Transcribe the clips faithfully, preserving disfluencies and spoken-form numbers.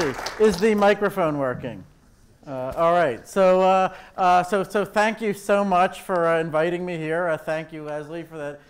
see. Is the microphone working? Uh, all right. So, uh, uh, so, so thank you so much for uh, inviting me here. Uh, thank you, Leslie, for that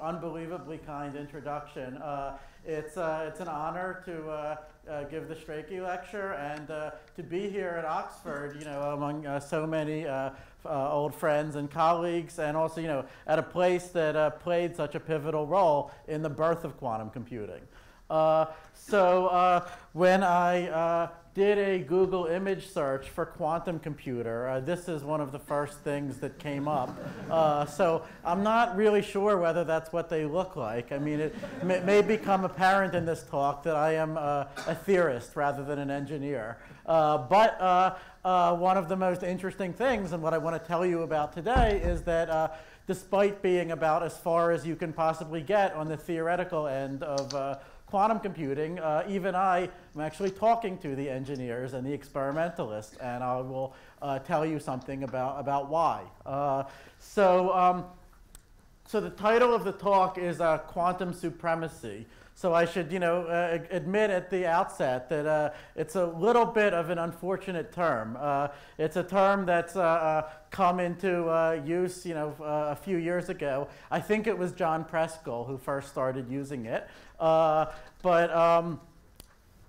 unbelievably kind introduction. Uh, it's uh, it's an honor to uh, uh, give the Strachey Lecture and uh, to be here at Oxford. You know, among uh, so many uh, uh, old friends and colleagues, and also you know at a place that uh, played such a pivotal role in the birth of quantum computing. Uh, so uh, when I uh, did a Google image search for quantum computer, uh, this is one of the first things that came up. Uh, so I'm not really sure whether that's what they look like. I mean, it may, may become apparent in this talk that I am uh, a theorist rather than an engineer. Uh, but uh, uh, one of the most interesting things, and what I want to tell you about today, is that uh, despite being about as far as you can possibly get on the theoretical end of uh, quantum computing, uh, even I am actually talking to the engineers and the experimentalists, and I will uh, tell you something about, about why. Uh, so, um, so the title of the talk is uh, Quantum Supremacy. So I should, you know, uh, admit at the outset that uh, it's a little bit of an unfortunate term. Uh, it's a term that's uh, uh, come into uh, use, you know, uh, a few years ago. I think it was John Preskill who first started using it. Uh, but um,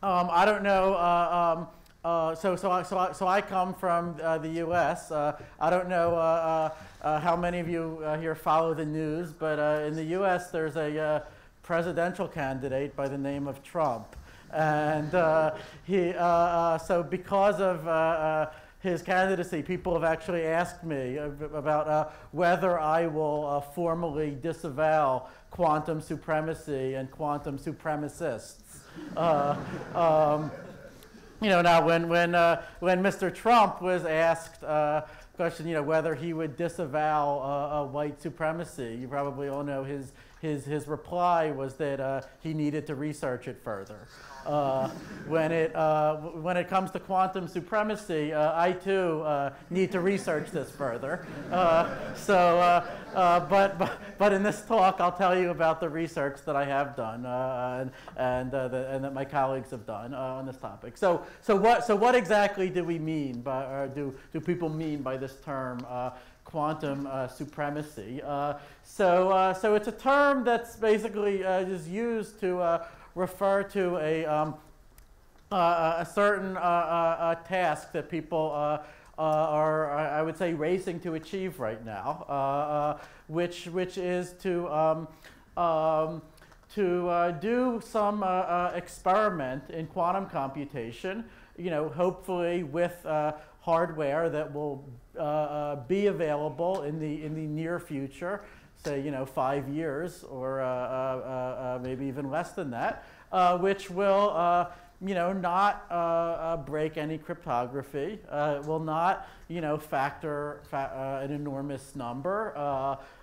um, I don't know. Uh, um, Uh, so, so, I, so, I, so I come from uh, the U S Uh, I don't know uh, uh, how many of you uh, here follow the news, but uh, in the U S there's a uh, presidential candidate by the name of Trump, and uh, he. Uh, uh, so, because of uh, uh, his candidacy, people have actually asked me about uh, whether I will uh, formally disavow quantum supremacy and quantum supremacists. Uh, um, You know, now when when uh, when Mister Trump was asked uh, a question, you know, whether he would disavow uh, a white supremacy, you probably all know his his his reply was that uh, he needed to research it further. Uh, when it uh, when it comes to quantum supremacy, uh, I too uh, need to research this further. Uh, so, uh, uh, but, but but in this talk, I'll tell you about the research that I have done uh, and and, uh, the, and that my colleagues have done uh, on this topic. So so what so what exactly do we mean by or do do people mean by this term? Uh, Quantum uh, supremacy. Uh, so, uh, so it's a term that's basically uh, is used to uh, refer to a um, uh, a certain uh, uh, task that people uh, uh, are, I would say, racing to achieve right now, uh, uh, which which is to um, um, to uh, do some uh, uh, experiment in quantum computation. You know, hopefully with uh, hardware that will uh, uh, be available in the in the near future, say you know five years or uh, uh, uh, maybe even less than that, uh, which will uh, you know not uh, uh, break any cryptography, uh, will not you know factor fa uh, an enormous number, uh,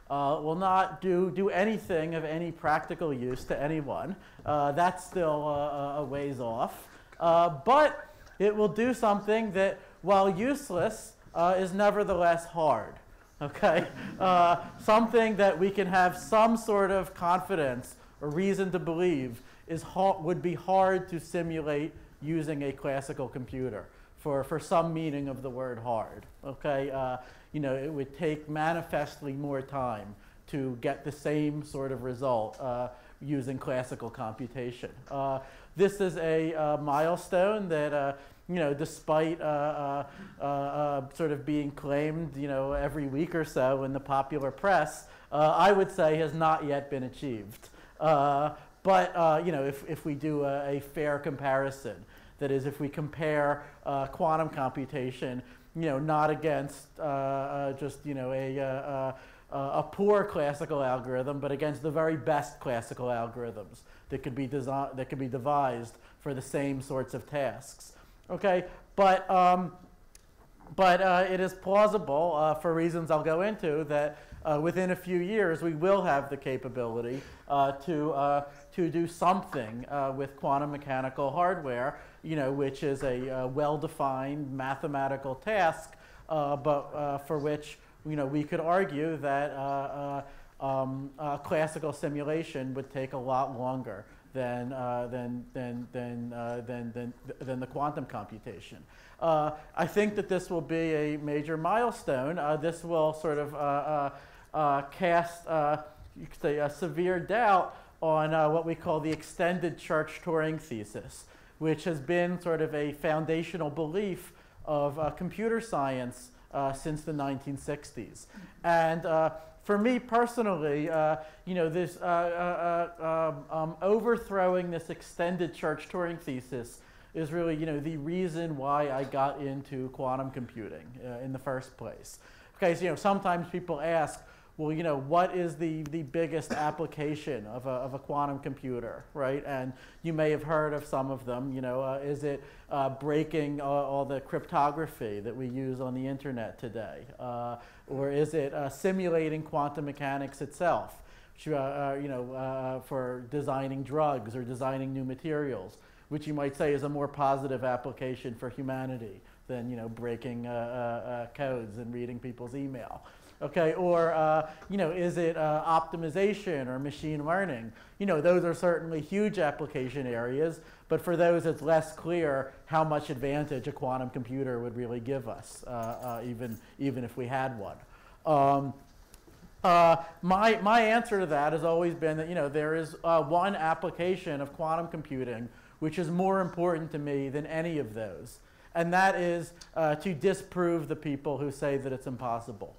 uh, will not do do anything of any practical use to anyone. Uh, that's still uh, a ways off, uh, but it will do something that, while useless, uh, is nevertheless hard, okay? Uh, something that we can have some sort of confidence or reason to believe is ha would be hard to simulate using a classical computer, for, for some meaning of the word hard, okay? Uh, you know, it would take manifestly more time to get the same sort of result uh, using classical computation. Uh, this is a uh, milestone that uh, you know, despite uh, uh, uh, sort of being claimed, you know, every week or so in the popular press, uh, I would say has not yet been achieved. Uh, but uh, you know, if if we do a, a fair comparison, that is, if we compare uh, quantum computation, you know, not against uh, uh, just you know a uh, uh, a poor classical algorithm, but against the very best classical algorithms that could be designed, that could be devised for the same sorts of tasks. Okay, but um, but uh, it is plausible, uh, for reasons I'll go into, that uh, within a few years we will have the capability uh, to uh, to do something uh, with quantum mechanical hardware, you know, which is a uh, well-defined mathematical task, uh, but uh, for which you know we could argue that uh, uh, um, uh, classical simulation would take a lot longer than uh, than than than, uh, than than than the quantum computation. Uh, I think that this will be a major milestone. Uh, this will sort of uh, uh, uh, cast, uh, you could say, a severe doubt on uh, what we call the Extended Church-Turing Thesis, which has been sort of a foundational belief of uh, computer science uh, since the nineteen sixties. And uh, for me personally, uh, you know, this uh, uh, uh, um, overthrowing this Extended Church-Turing Thesis is really, you know, the reason why I got into quantum computing uh, in the first place. Okay, so, you know, sometimes people ask, well, you know, what is the, the biggest application of a, of a quantum computer, right? And you may have heard of some of them. You know, uh, is it uh, breaking uh, all the cryptography that we use on the internet today? Uh, or is it uh, simulating quantum mechanics itself, which, uh, uh, you know, uh, for designing drugs or designing new materials, which you might say is a more positive application for humanity than, you know, breaking uh, uh, codes and reading people's email. Okay, or uh, you know, is it uh, optimization or machine learning? You know, those are certainly huge application areas, but for those, it's less clear how much advantage a quantum computer would really give us, uh, uh, even even if we had one. Um, uh, my my answer to that has always been that, you know, there is uh, one application of quantum computing which is more important to me than any of those, and that is uh, to disprove the people who say that it's impossible.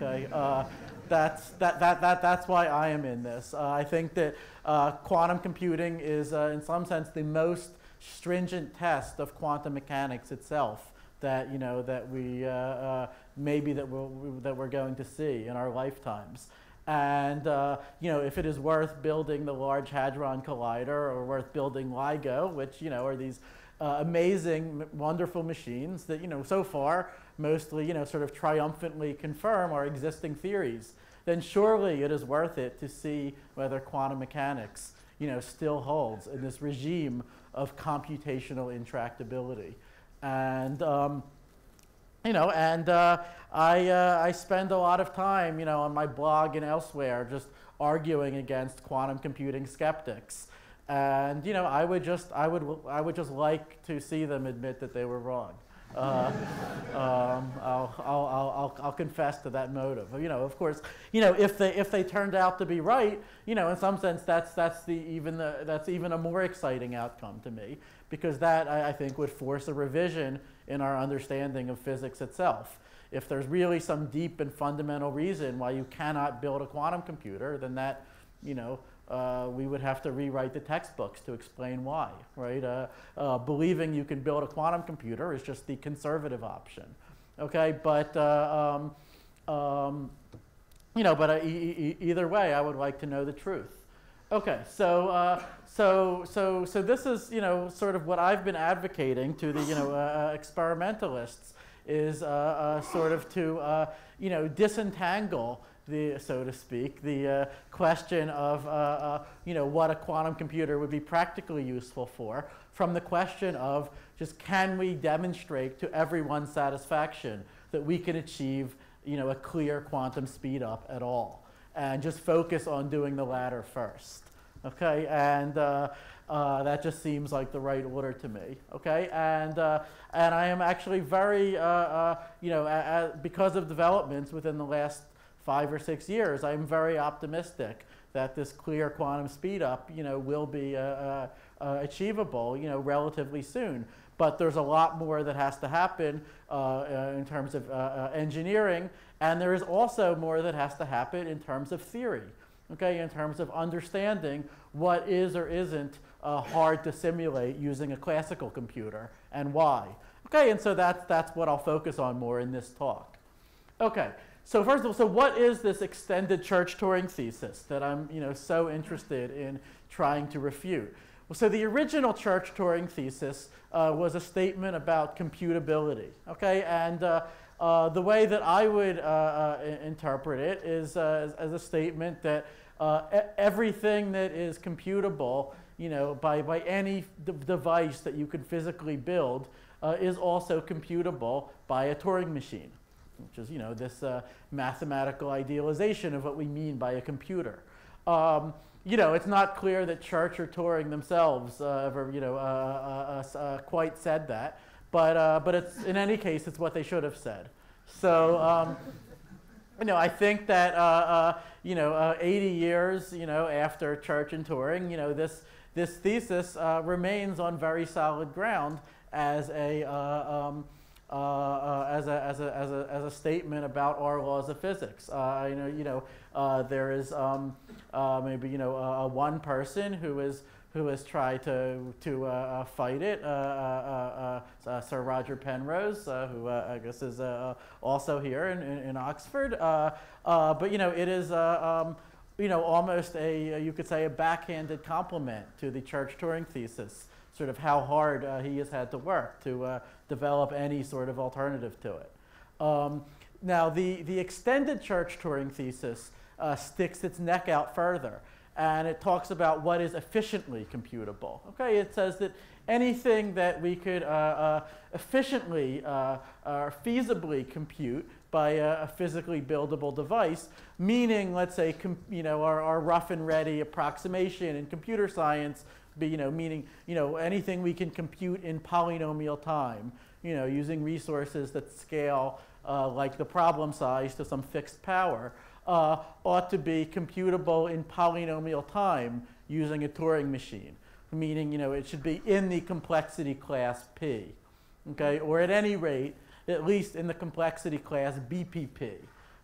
Okay, uh, that's that that that that's why I am in this. Uh, I think that uh, quantum computing is, uh, in some sense, the most stringent test of quantum mechanics itself that, you know, that we uh, uh, maybe that we'll, that we're going to see in our lifetimes. And uh, you know, if it is worth building the Large Hadron Collider or worth building LIGO, which, you know, are these uh, amazing, wonderful machines that, you know, so far mostly, you know, sort of triumphantly confirm our existing theories, then surely it is worth it to see whether quantum mechanics, you know, still holds in this regime of computational intractability. And, um, you know, and uh, I, uh, I spend a lot of time, you know, on my blog and elsewhere just arguing against quantum computing skeptics. And, you know, I would just, I would, I would just like to see them admit that they were wrong. uh, um, I'll, I'll, I'll, I'll confess to that motive. You know, of course, you know, if they if they turned out to be right, you know, in some sense, that's that's the even the, that's even a more exciting outcome to me, because that I, I think would force a revision in our understanding of physics itself. If there's really some deep and fundamental reason why you cannot build a quantum computer, then that, you know, Uh, we would have to rewrite the textbooks to explain why, right? Uh, uh, believing you can build a quantum computer is just the conservative option, okay? But, uh, um, um, you know, but uh, e e either way, I would like to know the truth. Okay, so, uh, so, so, so this is, you know, sort of what I've been advocating to the, you know, uh, experimentalists is uh, uh, sort of to, uh, you know, disentangle the, so to speak, the uh, question of uh, uh, you know, what a quantum computer would be practically useful for from the question of just can we demonstrate to everyone's satisfaction that we can achieve, you know, a clear quantum speed up at all, and just focus on doing the latter first. Okay, and uh, uh, that just seems like the right order to me. Okay, and uh, and I am actually very uh, uh, you know, a a because of developments within the last five or six years, I'm very optimistic that this clear quantum speed up, you know, will be uh, uh, uh, achievable, you know, relatively soon. But there's a lot more that has to happen uh, uh, in terms of uh, uh, engineering, and there is also more that has to happen in terms of theory, okay, in terms of understanding what is or isn't uh, hard to simulate using a classical computer and why. Okay, and so that's, that's what I'll focus on more in this talk. Okay. So first of all, so what is this Extended Church-Turing Thesis that I'm, you know, so interested in trying to refute? Well, so the original Church-Turing Thesis uh, was a statement about computability, okay? And uh, uh, the way that I would uh, uh, interpret it is uh, as, as a statement that uh, e everything that is computable, you know, by, by any d device that you can physically build uh, is also computable by a Turing machine, which is, you know, this uh, mathematical idealization of what we mean by a computer. Um, you know, it's not clear that Church or Turing themselves uh, ever, you know, uh, uh, uh, quite said that. But uh, but it's in any case, it's what they should have said. So um, you know, I think that uh, uh, you know, uh, eighty years, you know, after Church and Turing, you know, this this thesis uh, remains on very solid ground as a uh, um, uh, uh, as a as a as a as a statement about our laws of physics. Uh, you know, you know, uh, there is um, uh, maybe you know uh, one person who is. who has tried to to uh, fight it, uh, uh, uh, uh, Sir Roger Penrose, uh, who uh, I guess is uh, also here in, in, in Oxford. Uh, uh, but you know, it is uh, um, you know, almost a, you could say, a backhanded compliment to the Church-Turing thesis, sort of how hard uh, he has had to work to uh, develop any sort of alternative to it. Um, now, the, the extended Church-Turing thesis uh, sticks its neck out further. And it talks about what is efficiently computable. Okay, it says that anything that we could uh, uh, efficiently uh, or feasibly compute by a, a physically buildable device, meaning, let's say, com you know, our, our rough and ready approximation in computer science, be, you know, meaning, you know, anything we can compute in polynomial time, you know, using resources that scale uh, like the problem size to some fixed power. Uh, ought to be computable in polynomial time using a Turing machine, meaning, you know, it should be in the complexity class P, okay, or at any rate, at least in the complexity class B P P,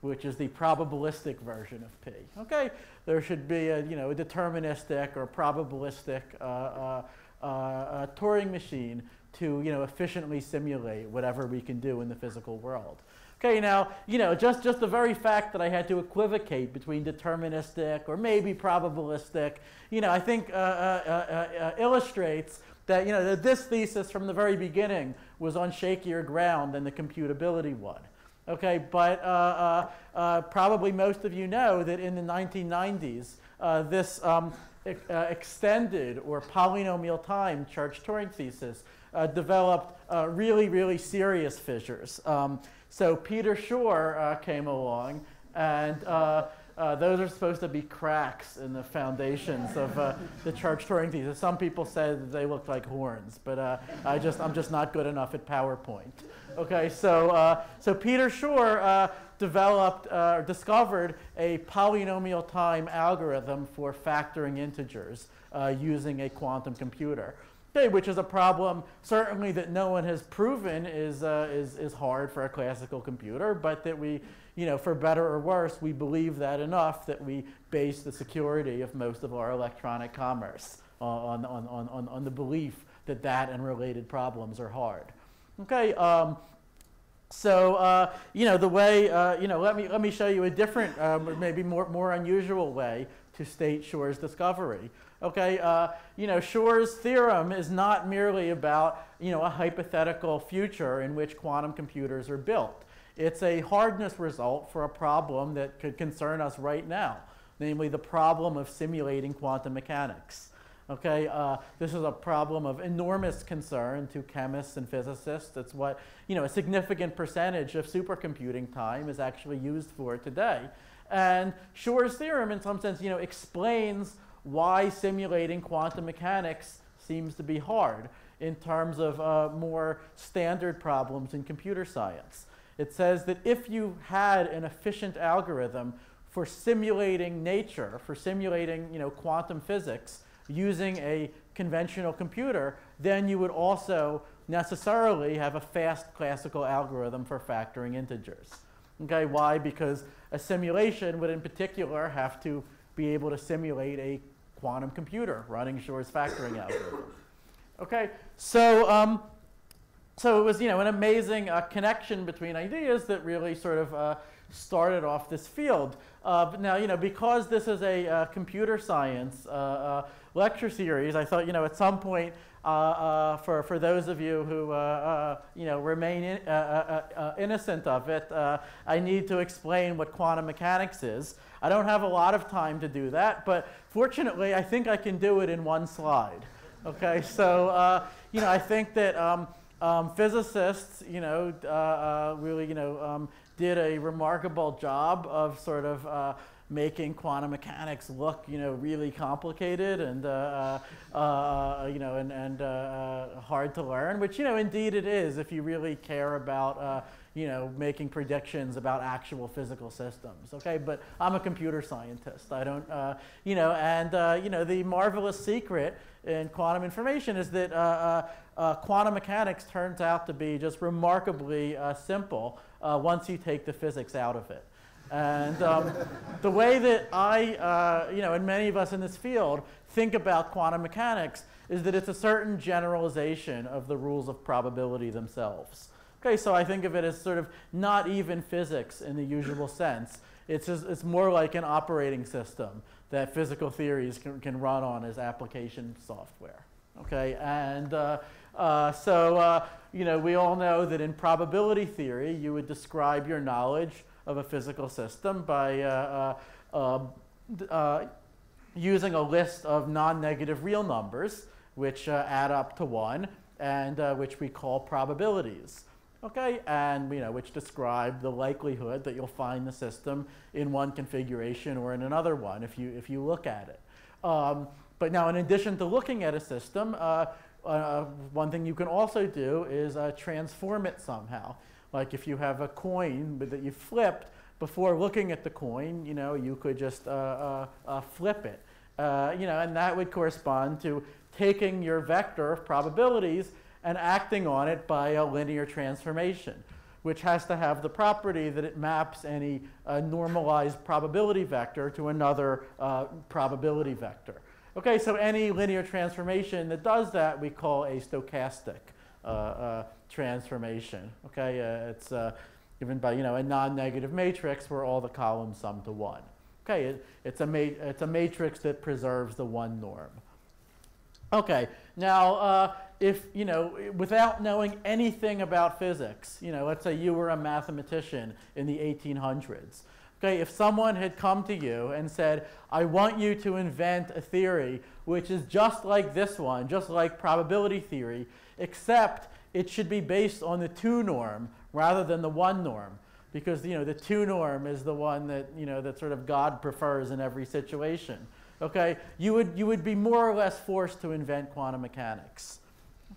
which is the probabilistic version of P. Okay, there should be a, you know, a deterministic or probabilistic uh, uh, uh, uh, Turing machine to, you know, efficiently simulate whatever we can do in the physical world. Okay, now, you know, just, just the very fact that I had to equivocate between deterministic or maybe probabilistic, you know, I think uh, uh, uh, uh, illustrates that, you know, that this thesis from the very beginning was on shakier ground than the computability one. Okay, but uh, uh, uh, probably most of you know that in the nineteen nineties, uh, this um, e uh, extended or polynomial time Church-Turing thesis uh, developed uh, really, really serious fissures. Um, So Peter Shor uh, came along, and uh, uh, those are supposed to be cracks in the foundations of uh, the Church-Turing thesis. Some people said that they looked like horns, but uh, I just, I'm just not good enough at PowerPoint. Okay, so, uh, so Peter Shor uh, developed, uh, discovered a polynomial time algorithm for factoring integers uh, using a quantum computer. Which is a problem certainly that no one has proven is, uh, is, is hard for a classical computer, but that we, you know, for better or worse, we believe that enough that we base the security of most of our electronic commerce on, on, on, on, on the belief that that and related problems are hard. Okay, um, so, uh, you know, the way, uh, you know, let me, let me show you a different, um, maybe more, more unusual way to state Shor's discovery. Okay, uh, you know, Shor's theorem is not merely about, you know, a hypothetical future in which quantum computers are built. It's a hardness result for a problem that could concern us right now, namely the problem of simulating quantum mechanics. Okay, uh, this is a problem of enormous concern to chemists and physicists. That's what, you know, a significant percentage of supercomputing time is actually used for today. And Shor's theorem, in some sense, you know, explains why simulating quantum mechanics seems to be hard in terms of uh, more standard problems in computer science. It says that if you had an efficient algorithm for simulating nature, for simulating, you know, quantum physics using a conventional computer, then you would also necessarily have a fast classical algorithm for factoring integers. Okay, why? Because a simulation would in particular have to be able to simulate a quantum computer running Shor's factoring algorithm. Okay, so um, so it was, you know, an amazing uh, connection between ideas that really sort of uh, started off this field. Uh, but now, you know, because this is a uh, computer science uh, uh, lecture series, I thought, you know, at some point uh, uh, for for those of you who uh, uh, you know remain in, uh, uh, uh, innocent of it, uh, I need to explain what quantum mechanics is. I don't have a lot of time to do that, but fortunately, I think I can do it in one slide. Okay, so uh, you know, I think that um, um, physicists, you know, uh, uh, really, you know, um, did a remarkable job of sort of uh, making quantum mechanics look, you know, really complicated and, uh, uh, you know, and, and uh, hard to learn, which, you know, indeed it is if you really care about, uh, you know, making predictions about actual physical systems, okay? But I'm a computer scientist. I don't, uh, you know, and, uh, you know, the marvelous secret in quantum information is that uh, uh, quantum mechanics turns out to be just remarkably uh, simple uh, once you take the physics out of it. And um, the way that I, uh, you know, and many of us in this field think about quantum mechanics is that it's a certain generalization of the rules of probability themselves. Okay, so I think of it as sort of not even physics in the usual sense. It's, just, it's more like an operating system that physical theories can, can run on as application software. Okay, and uh, uh, so, uh, you know, we all know that in probability theory, you would describe your knowledge of a physical system by uh, uh, uh, uh, using a list of non-negative real numbers, which uh, add up to one, and uh, which we call probabilities. Okay, and you know, which describe the likelihood that you'll find the system in one configuration or in another one if you if you look at it. Um, but now, in addition to looking at a system, uh, uh, one thing you can also do is uh, transform it somehow. Like if you have a coin that you flipped, before looking at the coin, you know, you could just uh, uh, uh, flip it. Uh, you know, and that would correspond to taking your vector of probabilities and acting on it by a linear transformation, which has to have the property that it maps any uh, normalized probability vector to another uh, probability vector. Okay, so any linear transformation that does that, we call a stochastic uh, uh, transformation. Okay, uh, it's uh, given by, you know, a non-negative matrix where all the columns sum to one. Okay, it, it's a ma it's a matrix that preserves the one norm. Okay, now uh, if you know, without knowing anything about physics, you know, let's say you were a mathematician in the eighteen hundreds. Okay, if someone had come to you and said, "I want you to invent a theory which is just like this one, just like probability theory, except it should be based on the two norm rather than the one norm, because you know the two norm is the one that you know that sort of God prefers in every situation." Okay, you would you would be more or less forced to invent quantum mechanics.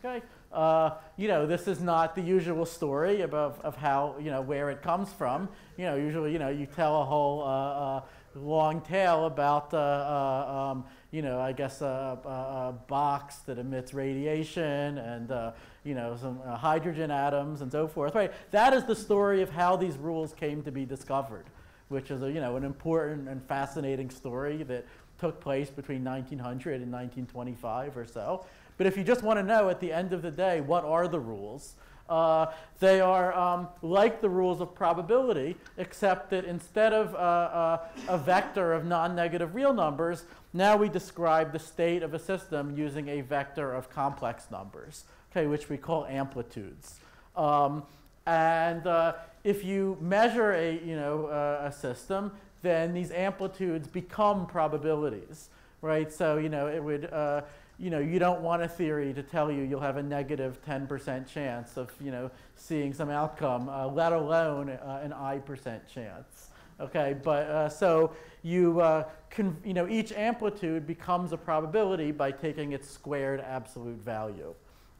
Okay, uh, you know this is not the usual story about of how you know where it comes from. You know usually you know you tell a whole uh, uh, long tale about uh, uh, um, you know I guess a, a, a box that emits radiation and uh, you know some uh, hydrogen atoms and so forth. Right, that is the story of how these rules came to be discovered, which is a, you know an important and fascinating story that took place between nineteen hundred and nineteen twenty-five or so. But if you just want to know at the end of the day what are the rules, uh, they are um, like the rules of probability, except that instead of uh, uh, a vector of non-negative real numbers, now we describe the state of a system using a vector of complex numbers, okay, which we call amplitudes. Um, and uh, if you measure a, you know, uh, a system, then these amplitudes become probabilities, right? So you know it would, uh, you know, you don't want a theory to tell you you'll have a negative ten percent chance of you know seeing some outcome, uh, let alone uh, an I percent chance. Okay, but uh, so you, uh, con you know, each amplitude becomes a probability by taking its squared absolute value.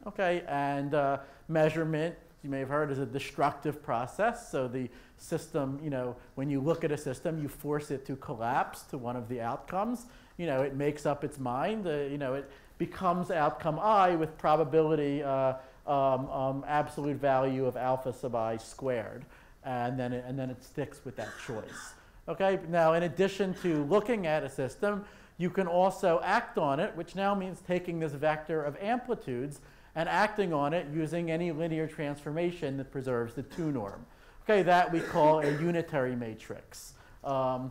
Okay, and uh, measurement, you may have heard, is a destructive process. So the system, you know, when you look at a system, you force it to collapse to one of the outcomes. You know, it makes up its mind. Uh, you know, it becomes outcome I with probability uh, um, um, absolute value of alpha sub I squared, and then it, and then it sticks with that choice. Okay. Now, in addition to looking at a system, you can also act on it, which now means taking this vector of amplitudes and acting on it using any linear transformation that preserves the two norm. Okay, that we call a unitary matrix. Um,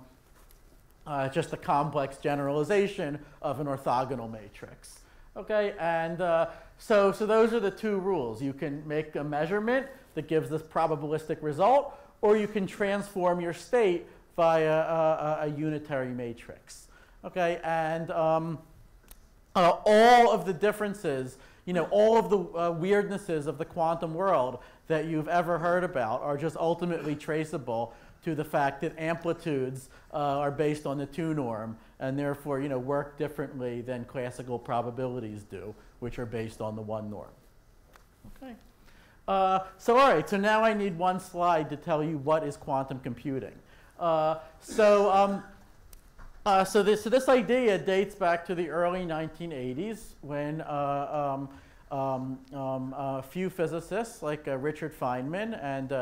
uh, just a complex generalization of an orthogonal matrix. Okay, and uh, so, so those are the two rules. You can make a measurement that gives this probabilistic result, or you can transform your state via a, a, a unitary matrix. Okay, and um, uh, all of the differences, you know, all of the uh, weirdnesses of the quantum world that you've ever heard about are just ultimately traceable to the fact that amplitudes uh, are based on the two norm and therefore, you know, work differently than classical probabilities do, which are based on the one norm. Okay. Uh, so all right, so now I need one slide to tell you what is quantum computing. Uh, so, um, uh, so, this, so this idea dates back to the early nineteen eighties when uh, um, Um, um, a few physicists like uh, Richard Feynman and, uh,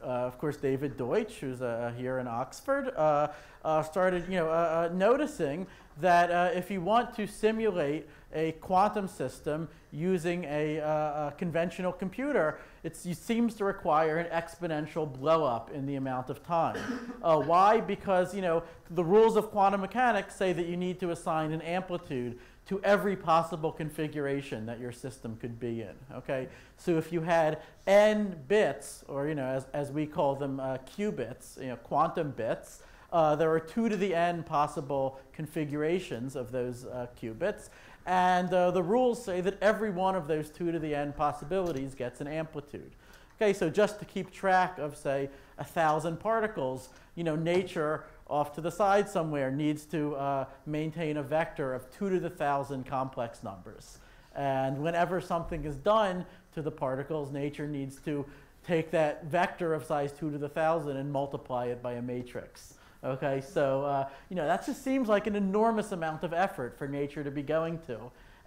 uh, of course, David Deutsch, who's uh, here in Oxford, uh, uh, started, you know, uh, uh, noticing that uh, if you want to simulate a quantum system using a, uh, a conventional computer, it's, it seems to require an exponential blow-up in the amount of time. Uh, why? Because, you know, the rules of quantum mechanics say that you need to assign an amplitude to every possible configuration that your system could be in, okay? So if you had n bits, or you know, as, as we call them, uh, qubits, you know, quantum bits, uh, there are two to the n possible configurations of those uh, qubits, and uh, the rules say that every one of those two to the n possibilities gets an amplitude. Okay, so just to keep track of, say, a thousand particles, you know, nature off to the side somewhere needs to uh, maintain a vector of two to the thousand complex numbers. And whenever something is done to the particles, nature needs to take that vector of size two to the thousand and multiply it by a matrix. Okay, so uh, you know, that just seems like an enormous amount of effort for nature to be going to.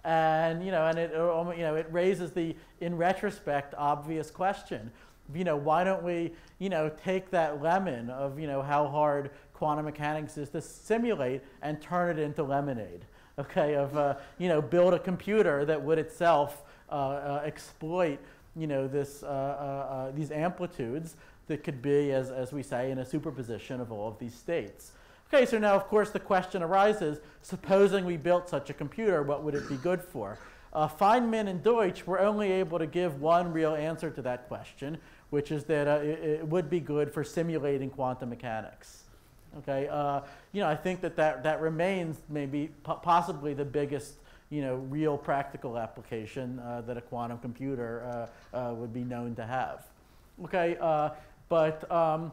And, you know, and it, you know, it raises the, in retrospect, obvious question. You know, why don't we, you know, take that lemon of, you know, how hard quantum mechanics is to simulate and turn it into lemonade, okay, of, uh, you know, build a computer that would itself uh, uh, exploit, you know, this, uh, uh, uh, these amplitudes that could be, as, as we say, in a superposition of all of these states. Okay, so now, of course, the question arises, supposing we built such a computer, what would it be good for? Uh, Feynman and Deutsch were only able to give one real answer to that question, which is that uh, it, it would be good for simulating quantum mechanics. Okay, uh, you know, I think that that, that remains maybe po possibly the biggest, you know, real practical application uh, that a quantum computer uh, uh, would be known to have. Okay, uh, but um,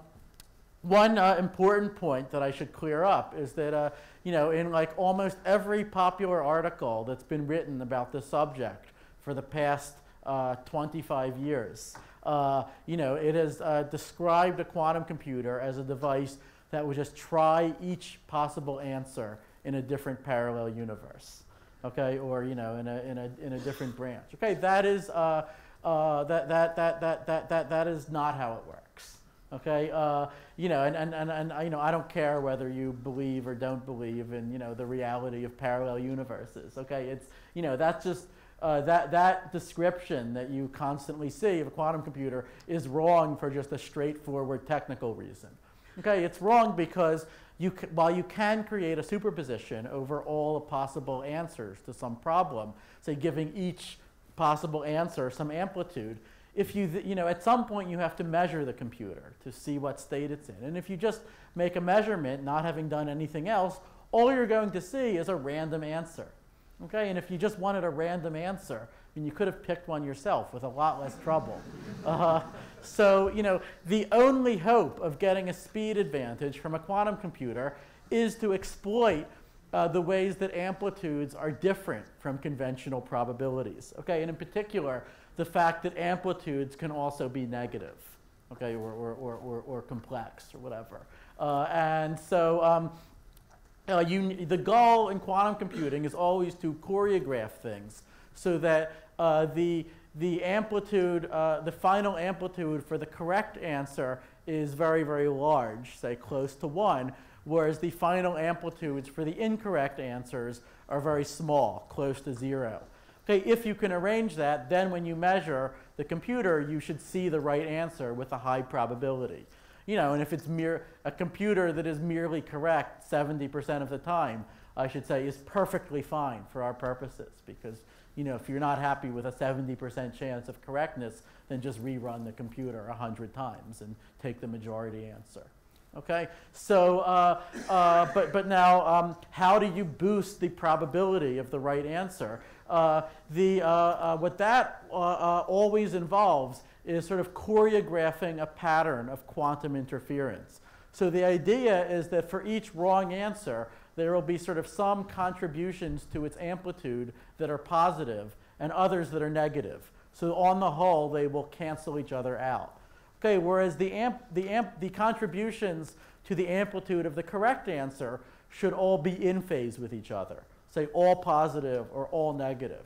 one uh, important point that I should clear up is that, uh, you know, in like almost every popular article that's been written about this subject for the past uh, twenty-five years, uh, you know, it has uh, described a quantum computer as a device that would just try each possible answer in a different parallel universe, okay, or you know, in a in a in a different branch. Okay, that is uh, uh, that that that that that that that is not how it works. Okay, uh, you know, and and and and you know, I don't care whether you believe or don't believe in, you know, the reality of parallel universes. Okay, it's, you know, that's just uh, that that description that you constantly see of a quantum computer is wrong for just a straightforward technical reason. Okay, it's wrong because you c while you can create a superposition over all possible answers to some problem, say giving each possible answer some amplitude, if you, th you know, at some point you have to measure the computer to see what state it's in. And if you just make a measurement not having done anything else, all you're going to see is a random answer. Okay, and if you just wanted a random answer, I mean, you could have picked one yourself with a lot less trouble. Uh, so, you know, the only hope of getting a speed advantage from a quantum computer is to exploit uh, the ways that amplitudes are different from conventional probabilities. Okay, and in particular, the fact that amplitudes can also be negative, okay, or, or, or, or, or complex or whatever. Uh, and so, um, uh, you, the goal in quantum computing is always to choreograph things so that uh, the, the amplitude, uh, the final amplitude for the correct answer is very, very large, say close to one, whereas the final amplitudes for the incorrect answers are very small, close to zero. Okay, if you can arrange that, then when you measure the computer, you should see the right answer with a high probability. You know, and if it's mere, a computer that is merely correct seventy percent of the time, I should say, is perfectly fine for our purposes because, you know, if you're not happy with a seventy percent chance of correctness, then just rerun the computer a hundred times and take the majority answer. Okay? So, uh, uh, but, but now, um, how do you boost the probability of the right answer? Uh, the, uh, uh, what that uh, uh, always involves is sort of choreographing a pattern of quantum interference. So the idea is that for each wrong answer, there will be sort of some contributions to its amplitude that are positive and others that are negative. So on the whole, they will cancel each other out. Okay, whereas the, amp, the, amp, the contributions to the amplitude of the correct answer should all be in phase with each other, say all positive or all negative.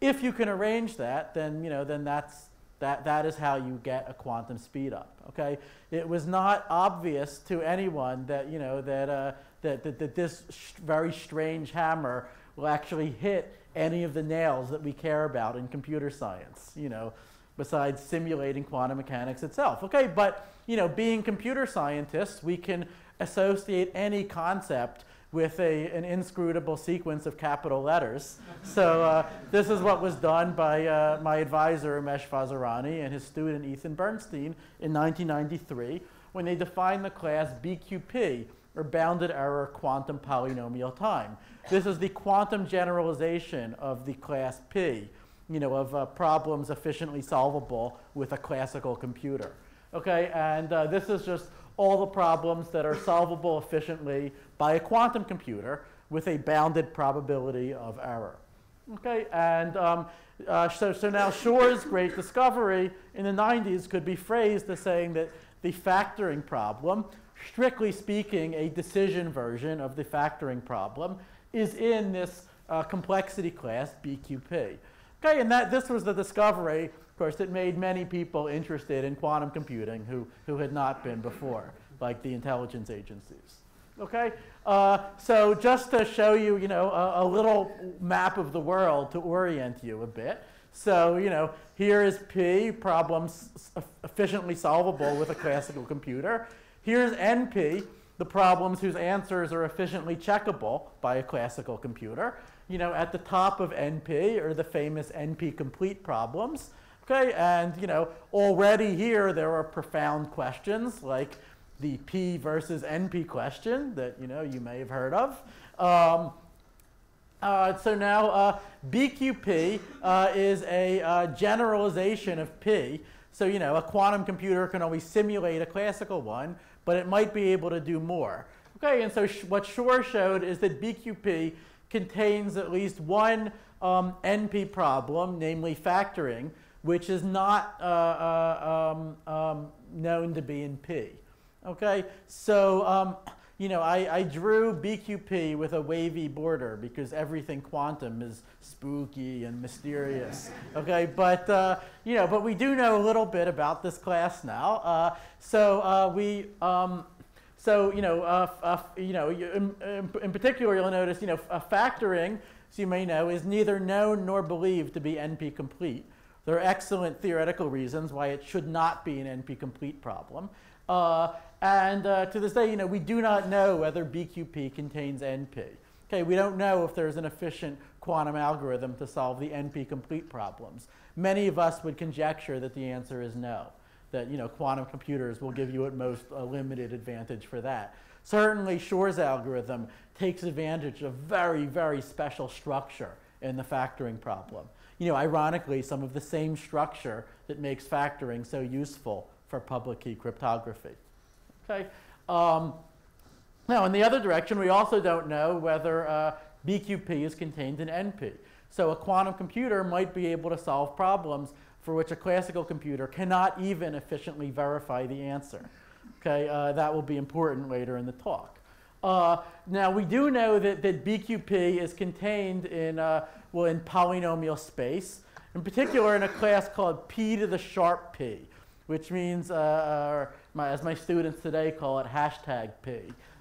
If you can arrange that, then, you know, then that's, that, that is how you get a quantum speedup. Okay? It was not obvious to anyone that, you know, that, uh, that, that, that this sh very strange hammer will actually hit any of the nails that we care about in computer science, you know, besides simulating quantum mechanics itself. Okay, but, you know, being computer scientists, we can associate any concept with a, an inscrutable sequence of capital letters. So uh, this is what was done by uh, my advisor, Umesh Vazirani, and his student, Ethan Bernstein, in nineteen ninety-three, when they defined the class B Q P, or bounded error quantum polynomial time. This is the quantum generalization of the class P, you know, of uh, problems efficiently solvable with a classical computer. Okay, and uh, this is just all the problems that are solvable efficiently by a quantum computer with a bounded probability of error. Okay, and um, uh, so, so now Shor's great discovery in the nineties could be phrased as saying that the factoring problem, strictly speaking a decision version of the factoring problem, is in this uh, complexity class B Q P. Okay, and that, this was the discovery, of course, that made many people interested in quantum computing who, who had not been before, like the intelligence agencies. Okay, uh, so just to show you, you know, a, a little map of the world to orient you a bit. So, you know, here is P, problems efficiently solvable with a classical computer. Here's N P, the problems whose answers are efficiently checkable by a classical computer. You know, at the top of N P are the famous N P-complete problems. Okay, and, you know, already here there are profound questions like the P versus N P question that, you know, you may have heard of. Um, uh, so now uh, B Q P uh, is a uh, generalization of P. So, you know, a quantum computer can always simulate a classical one, but it might be able to do more. Okay, and so sh what Shor showed is that B Q P contains at least one um, N P problem, namely factoring, which is not uh, uh, um, um, known to be in P. Okay, so um, you know, I, I drew B Q P with a wavy border because everything quantum is spooky and mysterious. Okay, but uh, you know, but we do know a little bit about this class now. Uh, so uh, we. Um, So, you know, uh, uh, you know in, in particular, you'll notice, you know, uh, factoring, as you may know, is neither known nor believed to be N P-complete. There are excellent theoretical reasons why it should not be an N P-complete problem. Uh, and uh, to this day, you know, we do not know whether B Q P contains N P. Okay, we don't know if there's an efficient quantum algorithm to solve the N P-complete problems. Many of us would conjecture that the answer is no. That, you know, quantum computers will give you at most a limited advantage for that. Certainly, Shor's algorithm takes advantage of very, very special structure in the factoring problem. You know, ironically, some of the same structure that makes factoring so useful for public key cryptography. Okay. Um, now, in the other direction, we also don't know whether uh, B Q P is contained in N P. So a quantum computer might be able to solve problems for which a classical computer cannot even efficiently verify the answer. Okay, uh, that will be important later in the talk. Uh, now, we do know that, that B Q P is contained in, uh, well, in polynomial space, in particular in a class called P to the sharp P, which means, uh, or my, as my students today call it, hashtag P.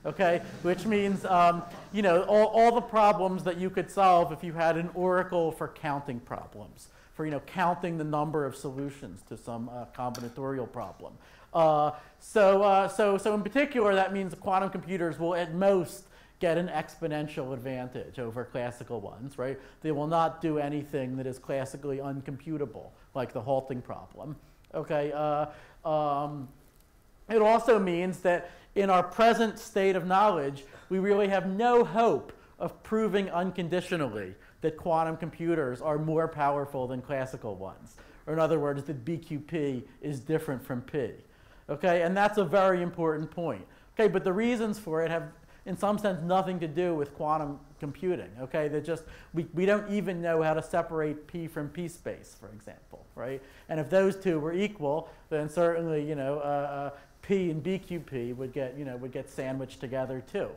Okay, which means, um, you know, all, all the problems that you could solve if you had an oracle for counting problems, for, you know, counting the number of solutions to some uh, combinatorial problem. Uh, so, uh, so, so in particular, that means quantum computers will at most get an exponential advantage over classical ones, right? They will not do anything that is classically uncomputable, like the halting problem. Okay, uh, um, it also means that in our present state of knowledge, we really have no hope of proving unconditionally that quantum computers are more powerful than classical ones. Or in other words, that B Q P is different from P. Okay, and that's a very important point. Okay, but the reasons for it have, in some sense, nothing to do with quantum computing. Okay, that just we, we don't even know how to separate p from p space, for example, right? And if those two were equal, then certainly you know uh, uh, p and B Q P would get you know would get sandwiched together too.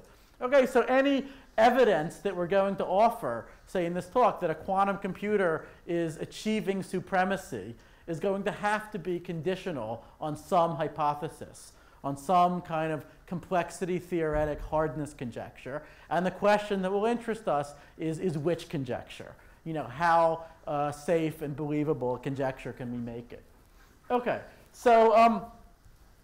Okay, so any evidence that we're going to offer, say in this talk, that a quantum computer is achieving supremacy is going to have to be conditional on some hypothesis, on some kind of complexity theoretic hardness conjecture. And the question that will interest us is, is which conjecture? You know, how uh, safe and believable a conjecture can we make it? Okay, so um,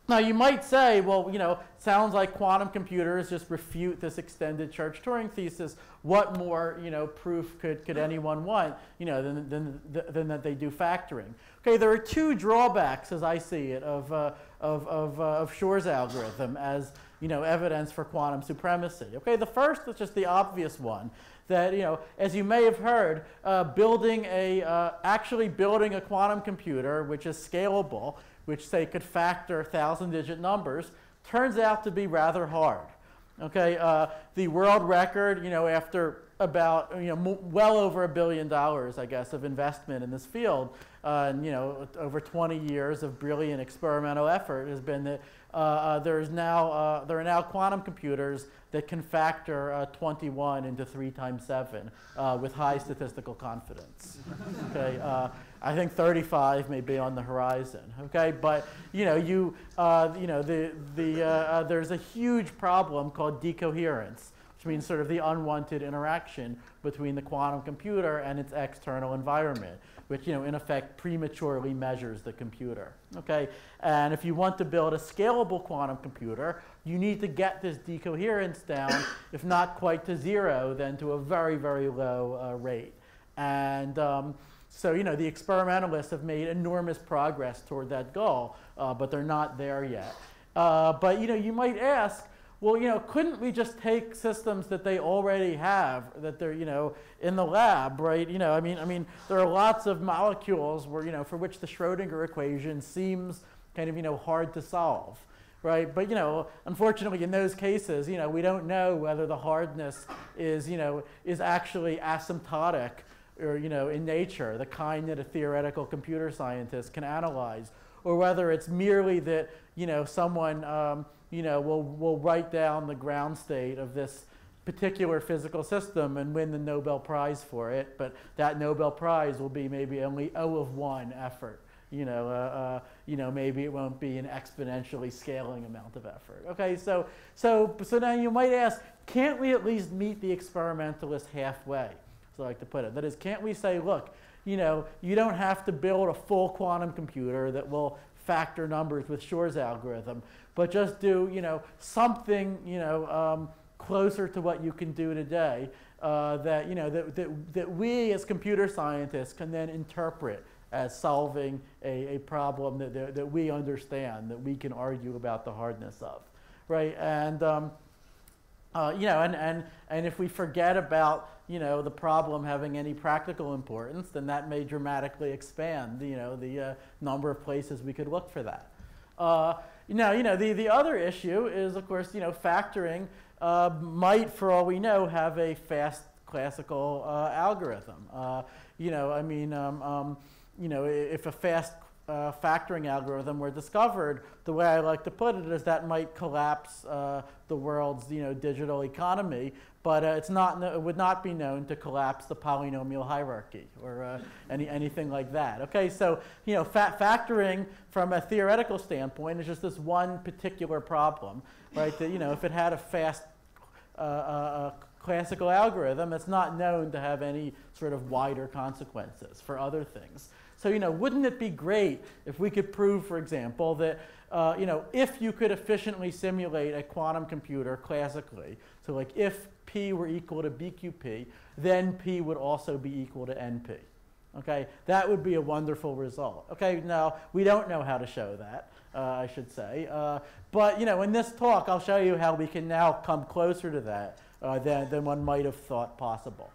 now you might say, well, you know, sounds like quantum computers just refute this extended Church-Turing thesis. What more, you know, proof could, could anyone want, you know, than, than, than that they do factoring? Okay, there are two drawbacks, as I see it, of, uh, of, of, uh, of Shor's algorithm as, you know, evidence for quantum supremacy. Okay, the first is just the obvious one, that, you know, as you may have heard, uh, building a, uh, actually building a quantum computer, which is scalable, which, say, could factor thousand-digit numbers, turns out to be rather hard. Okay, uh, the world record, you know, after about, you know, m well over a billion dollars, I guess, of investment in this field, uh, and, you know, over twenty years of brilliant experimental effort has been that uh, uh, there is now, uh, there are now quantum computers that can factor uh, twenty-one into three times seven uh, with high statistical confidence. Okay. Uh, I think thirty-five may be on the horizon. Okay, but you know, you uh, you know, the the uh, uh, there's a huge problem called decoherence, which means sort of the unwanted interaction between the quantum computer and its external environment, which you know, in effect, prematurely measures the computer. Okay, and if you want to build a scalable quantum computer, you need to get this decoherence down, if not quite to zero, then to a very very low uh, rate, and um, so, you know, the experimentalists have made enormous progress toward that goal, uh, but they're not there yet. Uh, but, you know, you might ask, well, you know, couldn't we just take systems that they already have, that they're, you know, in the lab, right? You know, I mean, I mean, there are lots of molecules where, you know, for which the Schrödinger equation seems kind of, you know, hard to solve. Right, but you know, unfortunately, in those cases, you know, we don't know whether the hardness is, you know, is actually asymptotic, or you know, in nature, the kind that a theoretical computer scientist can analyze, or whether it's merely that you know someone um, you know will will write down the ground state of this particular physical system and win the Nobel Prize for it, but that Nobel Prize will be maybe only O of one effort. You know, uh, uh, you know, maybe it won't be an exponentially scaling amount of effort. Okay, so so so now you might ask, can't we at least meet the experimentalist halfway? So I like to put it. That is, can't we say, look, you know, you don't have to build a full quantum computer that will factor numbers with Shor's algorithm, but just do, you know, something, you know, um, closer to what you can do today uh, that, you know, that, that, that we as computer scientists can then interpret as solving a, a problem that, that, that we understand, that we can argue about the hardness of, right? And, um, uh, you know, and, and, and if we forget about you know, the problem having any practical importance, then that may dramatically expand, you know, the uh, number of places we could look for that. Uh, now, you know, the, the other issue is, of course, you know, factoring uh, might, for all we know, have a fast classical uh, algorithm. Uh, you know, I mean, um, um, you know, if a fast uh, factoring algorithm were discovered, the way I like to put it is that might collapse uh, the world's, you know, digital economy. But uh, it's not, it would not be known to collapse the polynomial hierarchy or uh, any, anything like that. Okay, so you know, fa factoring from a theoretical standpoint is just this one particular problem, right? That you know, if it had a fast uh, uh, classical algorithm, it's not known to have any sort of wider consequences for other things. So you know, wouldn't it be great if we could prove, for example, that uh, you know, if you could efficiently simulate a quantum computer classically, so like if P were equal to B Q P, then P would also be equal to N P. Okay, that would be a wonderful result. Okay, now we don't know how to show that, uh, I should say, uh, but you know, in this talk, I'll show you how we can now come closer to that uh, than than one might have thought possible.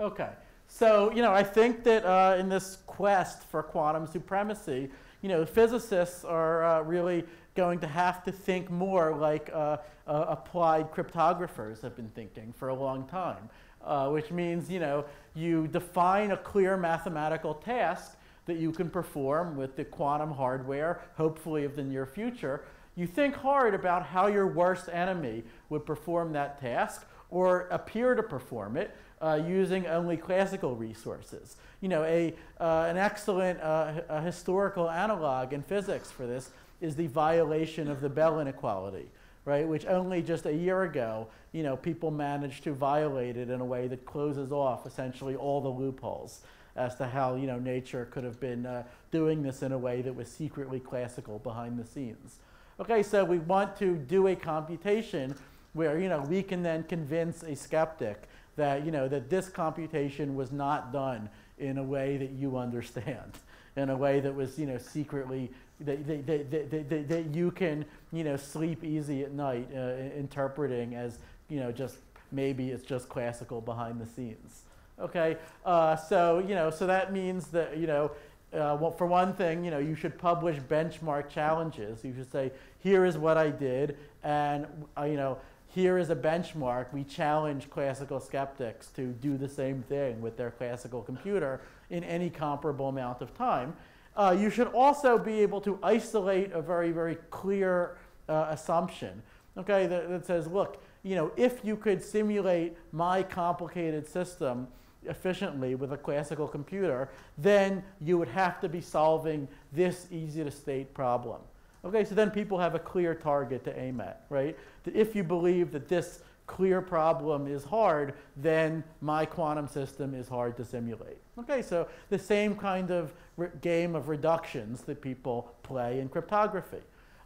Okay, so you know, I think that uh, in this quest for quantum supremacy, you know, physicists are uh, really going to have to think more like uh, uh, applied cryptographers have been thinking for a long time, uh, which means, you know, you define a clear mathematical task that you can perform with the quantum hardware, hopefully of the near future. You think hard about how your worst enemy would perform that task or appear to perform it uh, using only classical resources. You know, a, uh, an excellent uh, a historical analog in physics for this is the violation of the Bell inequality, right? Which only just a year ago, you know, people managed to violate it in a way that closes off essentially all the loopholes as to how, you know, nature could have been uh, doing this in a way that was secretly classical behind the scenes. Okay, so we want to do a computation where, you know, we can then convince a skeptic that, you know, that this computation was not done in a way that you understand, in a way that was, you know, secretly, that, that, that, that, that, that you can, you know, sleep easy at night uh, interpreting as, you know, just maybe it's just classical behind the scenes. Okay, uh, so, you know, so that means that, you know, uh, well, for one thing, you know, you should publish benchmark challenges. You should say, here is what I did, and, uh, you know, here is a benchmark. We challenge classical skeptics to do the same thing with their classical computer in any comparable amount of time. Uh, you should also be able to isolate a very, very clear uh, assumption, okay, that, that says, look, you know, if you could simulate my complicated system efficiently with a classical computer, then you would have to be solving this easy-to-state problem. Okay, so then people have a clear target to aim at, right? That if you believe that this clear problem is hard, then my quantum system is hard to simulate. Okay, so the same kind of game of reductions that people play in cryptography.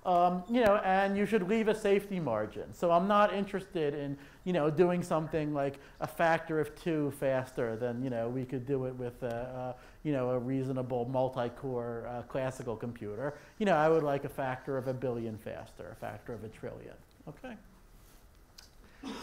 Um, you know, and you should leave a safety margin. So I'm not interested in, you know, doing something like a factor of two faster than, you know, we could do it with, a, a, you know, a reasonable multi-core uh, classical computer. You know, I would like a factor of a billion faster, a factor of a trillion. Okay.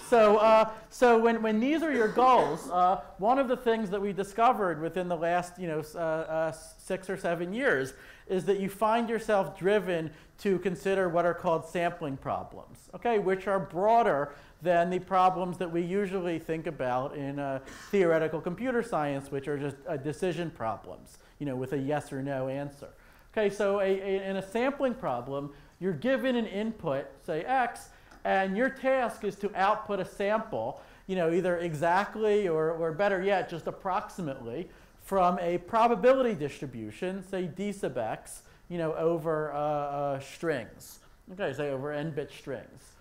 So, uh, so when, when these are your goals, uh, one of the things that we discovered within the last, you know, uh, uh, six or seven years is that you find yourself driven to consider what are called sampling problems, okay, which are broader than the problems that we usually think about in uh, theoretical computer science, which are just uh, decision problems, you know, with a yes or no answer. Okay, so a, a, in a sampling problem, you're given an input, say X, and your task is to output a sample, you know, either exactly or, or better yet, just approximately, from a probability distribution, say d sub x, you know, over uh, uh, strings. Okay, say over n-bit strings.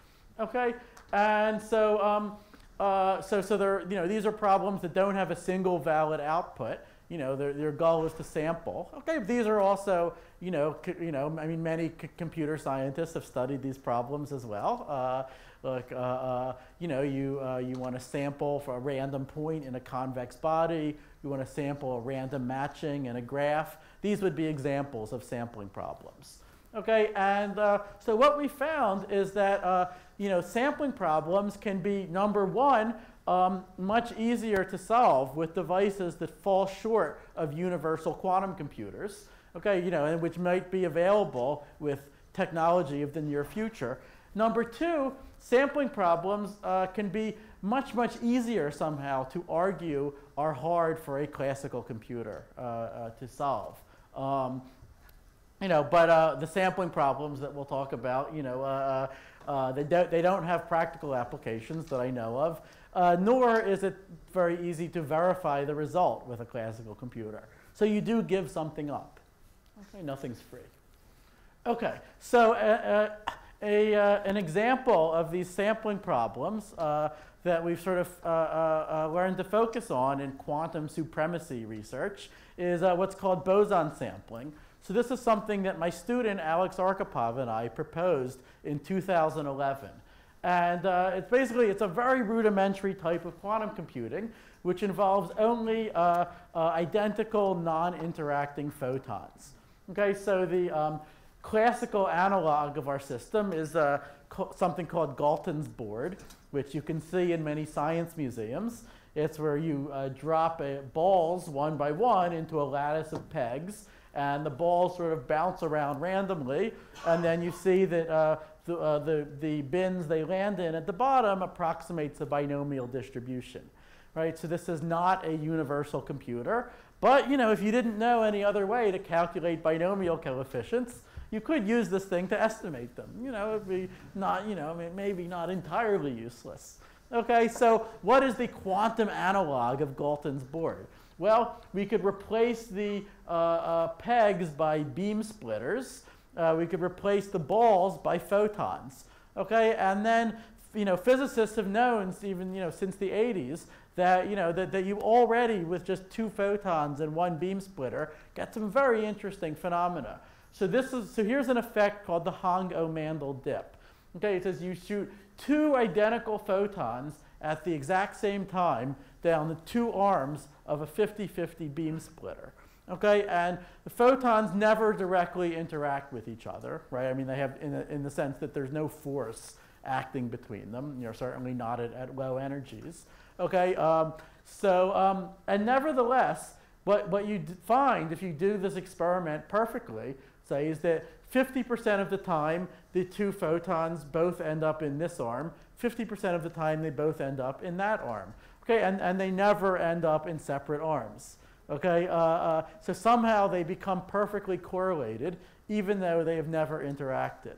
Okay, and so, um, uh, so, so there, you know, these are problems that don't have a single valid output. You know, their, their goal is to sample. Okay, these are also, you know, c you know, I mean, many c computer scientists have studied these problems as well. Uh, like, uh, uh, you know, you uh, you want to sample for a random point in a convex body. You want to sample a random matching in a graph. These would be examples of sampling problems. Okay, and uh, so what we found is that uh, you know, sampling problems can be, number one, Um, much easier to solve with devices that fall short of universal quantum computers, okay, you know, and which might be available with technology of the near future. Number two, sampling problems uh, can be much, much easier somehow to argue are hard for a classical computer uh, uh, to solve. Um, you know, but uh, the sampling problems that we'll talk about, you know, uh, uh, they, don't, they don't have practical applications that I know of. Uh, nor is it very easy to verify the result with a classical computer. So you do give something up. Okay, nothing's free. Okay, so a, a, a, uh, an example of these sampling problems uh, that we've sort of uh, uh, learned to focus on in quantum supremacy research is uh, what's called boson sampling. So this is something that my student Alex Arkhipov and I proposed in two thousand eleven. And uh, it's basically, it's a very rudimentary type of quantum computing, which involves only uh, uh, identical non-interacting photons. Okay, so the um, classical analog of our system is uh, something called Galton's board, which you can see in many science museums. It's where you uh, drop a balls one by one into a lattice of pegs, and the balls sort of bounce around randomly, and then you see that uh, the, uh, the, the bins they land in at the bottom approximates a binomial distribution. Right? So this is not a universal computer, but you know, if you didn't know any other way to calculate binomial coefficients, you could use this thing to estimate them. You know, it'd be not, you know, maybe not entirely useless. Okay, so what is the quantum analog of Galton's board? Well, we could replace the uh, uh, pegs by beam splitters. Uh, we could replace the balls by photons. Okay, and then you know, physicists have known, even you know, since the eighties, that you know that, that you already, with just two photons and one beam splitter, get some very interesting phenomena. So this is so here's an effect called the Hong-Ou-Mandel dip. Okay, it says you shoot two identical photons at the exact same time down the two arms of a fifty fifty beam splitter. Okay, and the photons never directly interact with each other, right? I mean, they have in, a, in the sense that there's no force acting between them. You're certainly not at, at low energies. Okay, um, so um, and nevertheless, what what you d find if you do this experiment perfectly, say, is that fifty percent of the time, the two photons both end up in this arm. fifty percent of the time, they both end up in that arm. Okay, and, and they never end up in separate arms. Okay, uh, uh, so somehow they become perfectly correlated, even though they have never interacted.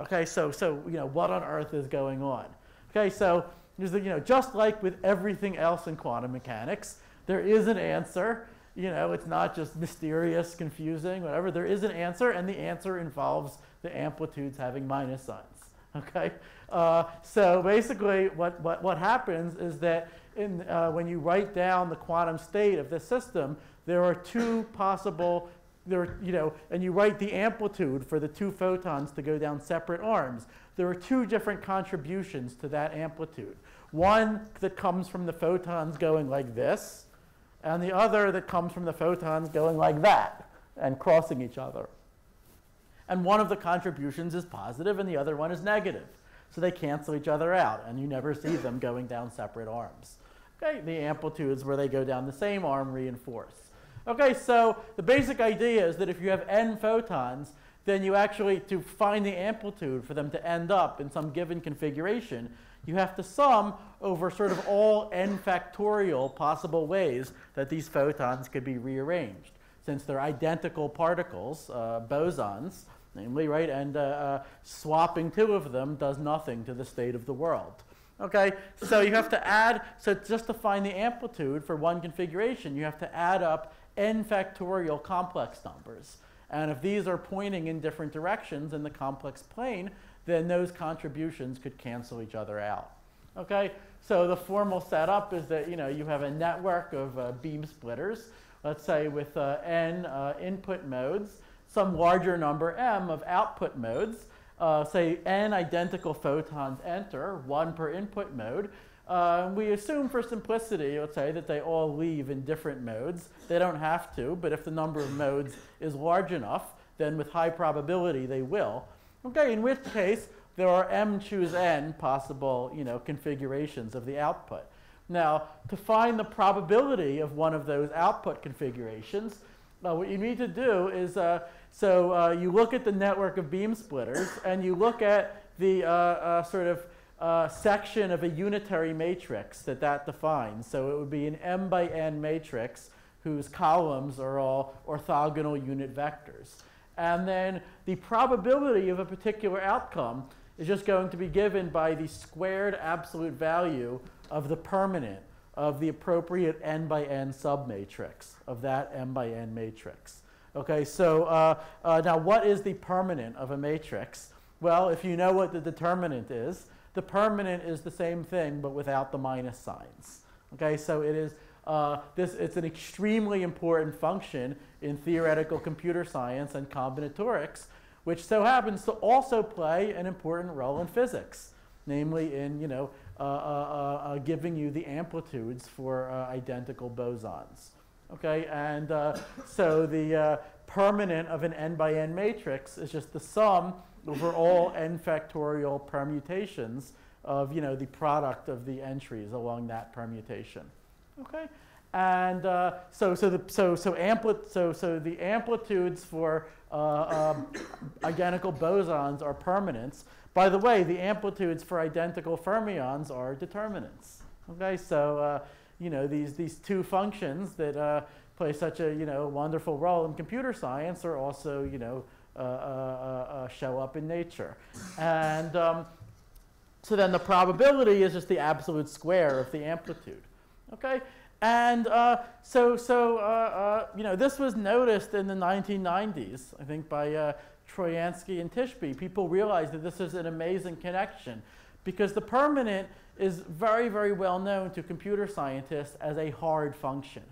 Okay, so so you know what on earth is going on? Okay, so you know just like with everything else in quantum mechanics, there is an answer. You know, it's not just mysterious, confusing, whatever. There is an answer, and the answer involves the amplitudes having minus signs. Okay, uh, so basically, what what what happens is that in uh, when you write down the quantum state of this system, there are two possible. There, you know, and you write the amplitude for the two photons to go down separate arms. There are two different contributions to that amplitude. One that comes from the photons going like this, and the other that comes from the photons going like that and crossing each other. And one of the contributions is positive and the other one is negative. So they cancel each other out and you never see them going down separate arms. Okay, the amplitudes where they go down the same arm reinforce. Okay, so the basic idea is that if you have n photons, then you actually, to find the amplitude for them to end up in some given configuration, you have to sum over sort of all n factorial possible ways that these photons could be rearranged. Since they're identical particles, uh, bosons, namely, right? And uh, uh, swapping two of them does nothing to the state of the world. Okay, so you have to add, so just to find the amplitude for one configuration, you have to add up n factorial complex numbers. And if these are pointing in different directions in the complex plane, then those contributions could cancel each other out. Okay, so the formal setup is that you know you have a network of uh, beam splitters, let's say with uh, n uh, input modes, some larger number m of output modes. Uh, say n identical photons enter, one per input mode. Uh, we assume for simplicity, let's say, that they all leave in different modes. They don't have to, but if the number of modes is large enough, then with high probability they will. Okay, in which case there are m choose n possible, you know, configurations of the output. Now, to find the probability of one of those output configurations, uh, what you need to do is uh, so uh, you look at the network of beam splitters and you look at the uh, uh, sort of uh, section of a unitary matrix that that defines. So it would be an m by n matrix whose columns are all orthogonal unit vectors. And then the probability of a particular outcome is just going to be given by the squared absolute value of the permanent of the appropriate n by n submatrix of that m by n matrix. Okay, so uh, uh, now what is the permanent of a matrix? Well, if you know what the determinant is, the permanent is the same thing but without the minus signs. Okay, so it is Uh, this, it's an extremely important function in theoretical computer science and combinatorics, which so happens to also play an important role in physics, namely in you know, uh, uh, uh, giving you the amplitudes for uh, identical bosons. Okay, and uh, so the uh, permanent of an n by n matrix is just the sum over all n factorial permutations of you know, the product of the entries along that permutation. Okay, And uh, so, so the so so ampli so so the amplitudes for uh, um, identical bosons are permanents. By the way, the amplitudes for identical fermions are determinants. Okay, so uh, you know these these two functions that uh, play such a you know wonderful role in computer science are also you know uh, uh, uh, show up in nature, and um, so then the probability is just the absolute square of the amplitude. Okay. And uh, so, so uh, uh, you know, this was noticed in the nineteen nineties, I think, by uh, Troyansky and Tishby. People realized that this is an amazing connection because the permanent is very, very well known to computer scientists as a hard function.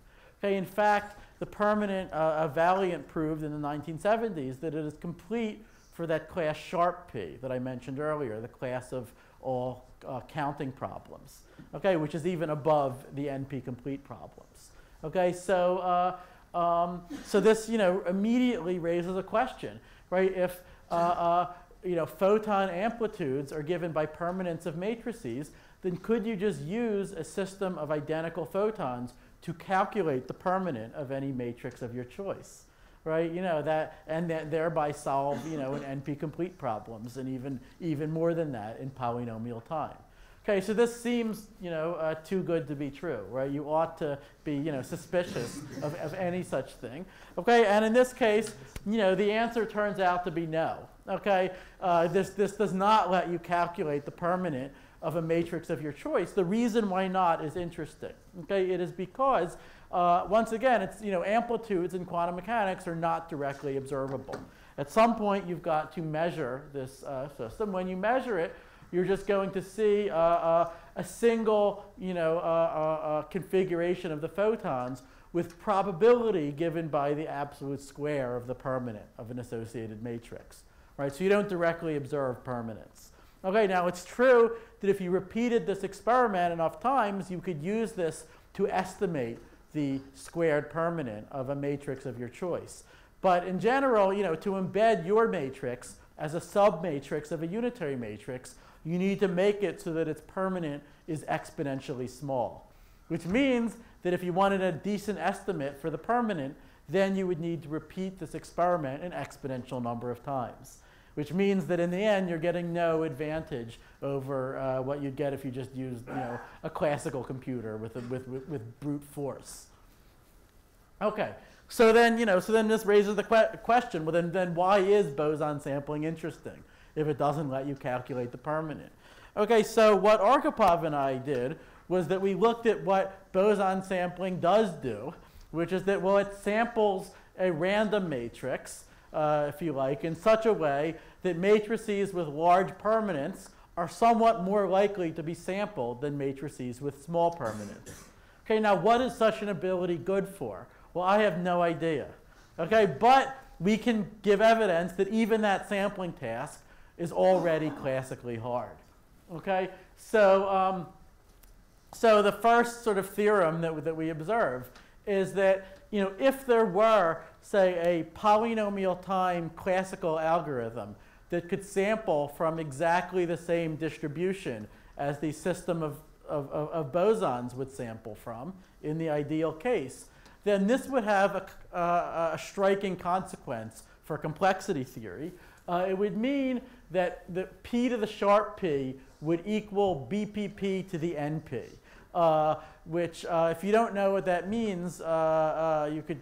Okay, in fact, the permanent uh, Valiant proved in the nineteen seventies that it is complete for that class sharp P that I mentioned earlier, the class of all uh, counting problems, okay, which is even above the N P complete problems, okay. So, uh, um, so this, you know, immediately raises a question, right? If uh, uh, you know photon amplitudes are given by permanents of matrices, then could you just use a system of identical photons to calculate the permanent of any matrix of your choice? Right, you know that, and that thereby solve you know an N P complete problems, and even even more than that in polynomial time. Okay, so this seems you know uh, too good to be true, right? You ought to be you know suspicious of, of any such thing. Okay, and in this case, you know the answer turns out to be no. Okay, uh, this this does not let you calculate the permanent of a matrix of your choice. The reason why not is interesting. Okay, it is because. Uh, once again, it's, you know, amplitudes in quantum mechanics are not directly observable. At some point, you've got to measure this uh, system. When you measure it, you're just going to see uh, uh, a single, you know, uh, uh, uh, configuration of the photons with probability given by the absolute square of the permanent of an associated matrix, right? So you don't directly observe permanence. Okay, now it's true that if you repeated this experiment enough times, you could use this to estimate the squared permanent of a matrix of your choice. But in general, you know, to embed your matrix as a submatrix of a unitary matrix, you need to make it so that its permanent is exponentially small, which means that if you wanted a decent estimate for the permanent, then you would need to repeat this experiment an exponential number of times, which means that in the end, you're getting no advantage over uh, what you'd get if you just used you know, a classical computer with, a, with, with, with brute force. Okay, so then, you know, so then this raises the que question, well then, then why is boson sampling interesting if it doesn't let you calculate the permanent? Okay, so what Arkhipov and I did was that we looked at what boson sampling does do, which is that, well, it samples a random matrix, Uh, if you like, in such a way that matrices with large permanents are somewhat more likely to be sampled than matrices with small permanents. Okay, now what is such an ability good for? Well, I have no idea. Okay, but we can give evidence that even that sampling task is already classically hard. Okay, so um, so the first sort of theorem that that we observe is that you know if there were say a polynomial time classical algorithm that could sample from exactly the same distribution as the system of, of, of, of bosons would sample from in the ideal case, then this would have a, uh, a striking consequence for complexity theory. Uh, it would mean that the P to the sharp P would equal B P P to the N P, uh, which uh, if you don't know what that means, uh, uh, you could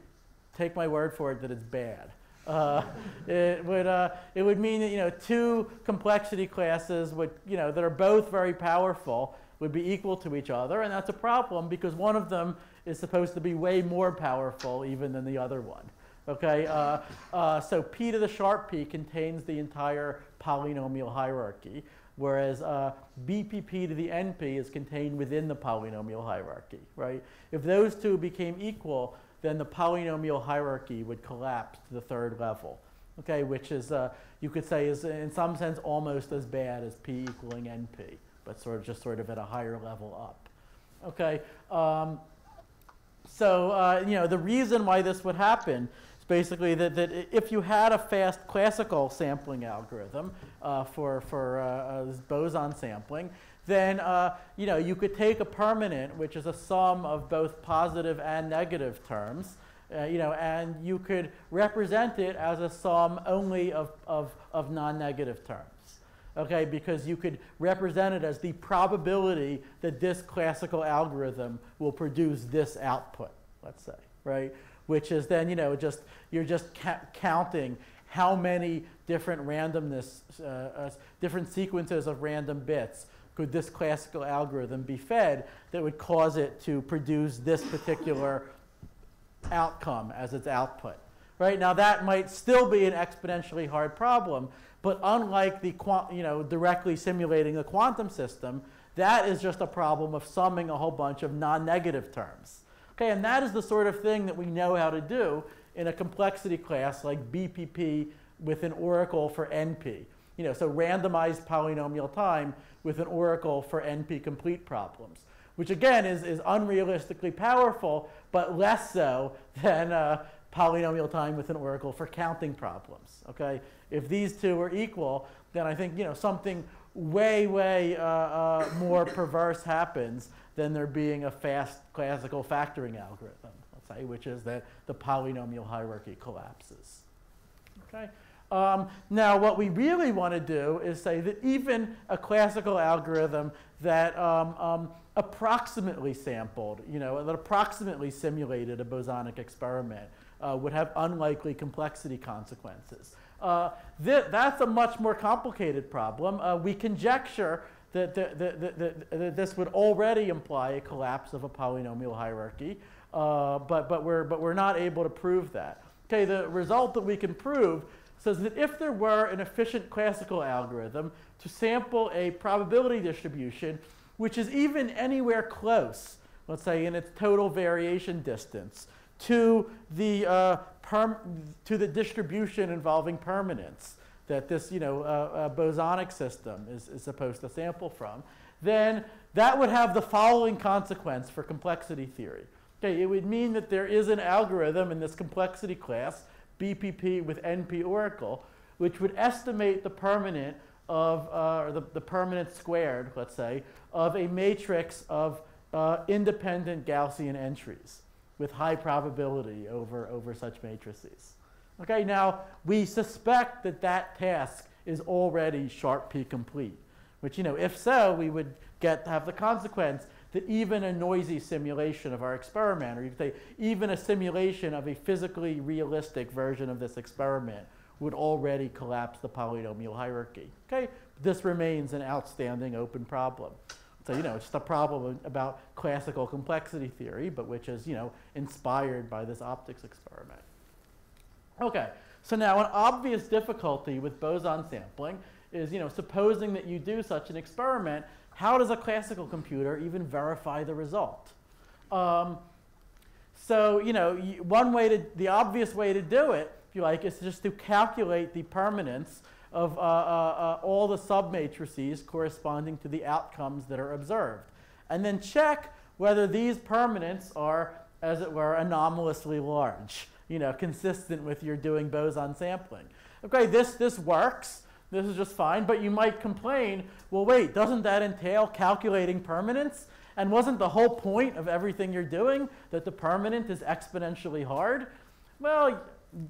take my word for it that it's bad. Uh, it would uh, it would mean that you know two complexity classes would you know that are both very powerful would be equal to each other, and that's a problem because one of them is supposed to be way more powerful even than the other one. Okay, uh, uh, so P to the sharp P contains the entire polynomial hierarchy, whereas uh, B P P to the N P is contained within the polynomial hierarchy. Right? If those two became equal, then the polynomial hierarchy would collapse to the third level, okay, which is, uh, you could say, is in some sense almost as bad as P equaling N P, but sort of just sort of at a higher level up. Okay, um, so uh, you know the reason why this would happen is basically that, that if you had a fast classical sampling algorithm uh, for, for uh, uh, this boson sampling, then uh, you know, you could take a permanent, which is a sum of both positive and negative terms, uh, you know, and you could represent it as a sum only of, of, of non-negative terms. Okay, because you could represent it as the probability that this classical algorithm will produce this output, let's say, right? Which is then, you know, just you're just ca counting how many different randomness, uh, uh, different sequences of random bits could this classical algorithm be fed that would cause it to produce this particular outcome as its output, right? Now that might still be an exponentially hard problem, but unlike the quant you know, directly simulating the quantum system, that is just a problem of summing a whole bunch of non-negative terms. Okay, and that is the sort of thing that we know how to do in a complexity class like B P P with an oracle for N P. You know, so randomized polynomial time with an oracle for N P complete problems, which again is, is unrealistically powerful, but less so than uh, polynomial time with an oracle for counting problems. Okay, if these two are equal, then I think you know something way, way uh, uh, more perverse happens than there being a fast classical factoring algorithm, let's say, which is that the polynomial hierarchy collapses. Okay. Um, now, what we really want to do is say that even a classical algorithm that um, um, approximately sampled, you know, that approximately simulated a bosonic experiment uh, would have unlikely complexity consequences. Uh, th that's a much more complicated problem. Uh, we conjecture that the, the, the, the, the, this would already imply a collapse of a polynomial hierarchy, uh, but, but, we're, but we're not able to prove that. Okay, the result that we can prove says that if there were an efficient classical algorithm to sample a probability distribution, which is even anywhere close, let's say in its total variation distance, to the, uh, perm to the distribution involving permanence that this you know, uh, uh, bosonic system is, is supposed to sample from, then that would have the following consequence for complexity theory. Okay, it would mean that there is an algorithm in this complexity class B P P with N P oracle, which would estimate the permanent of, uh, or the, the permanent squared, let's say, of a matrix of uh, independent Gaussian entries with high probability over, over such matrices. Okay, now we suspect that that task is already sharp P complete, which, you know, if so, we would get to have the consequence that even a noisy simulation of our experiment, or you could say even a simulation of a physically realistic version of this experiment, would already collapse the polynomial hierarchy. Okay, this remains an outstanding open problem. So you know, it's the problem about classical complexity theory, but which is you know inspired by this optics experiment. Okay, so now an obvious difficulty with boson sampling is you know supposing that you do such an experiment. How does a classical computer even verify the result? Um, so, you know, one way to, the obvious way to do it, if you like, is just to calculate the permanence of uh, uh, uh, all the submatrices corresponding to the outcomes that are observed. And then check whether these permanents are, as it were, anomalously large, you know, consistent with your doing boson sampling. Okay, this, this works. This is just fine, but you might complain, well, wait, doesn't that entail calculating permanence? And wasn't the whole point of everything you're doing that the permanent is exponentially hard? Well,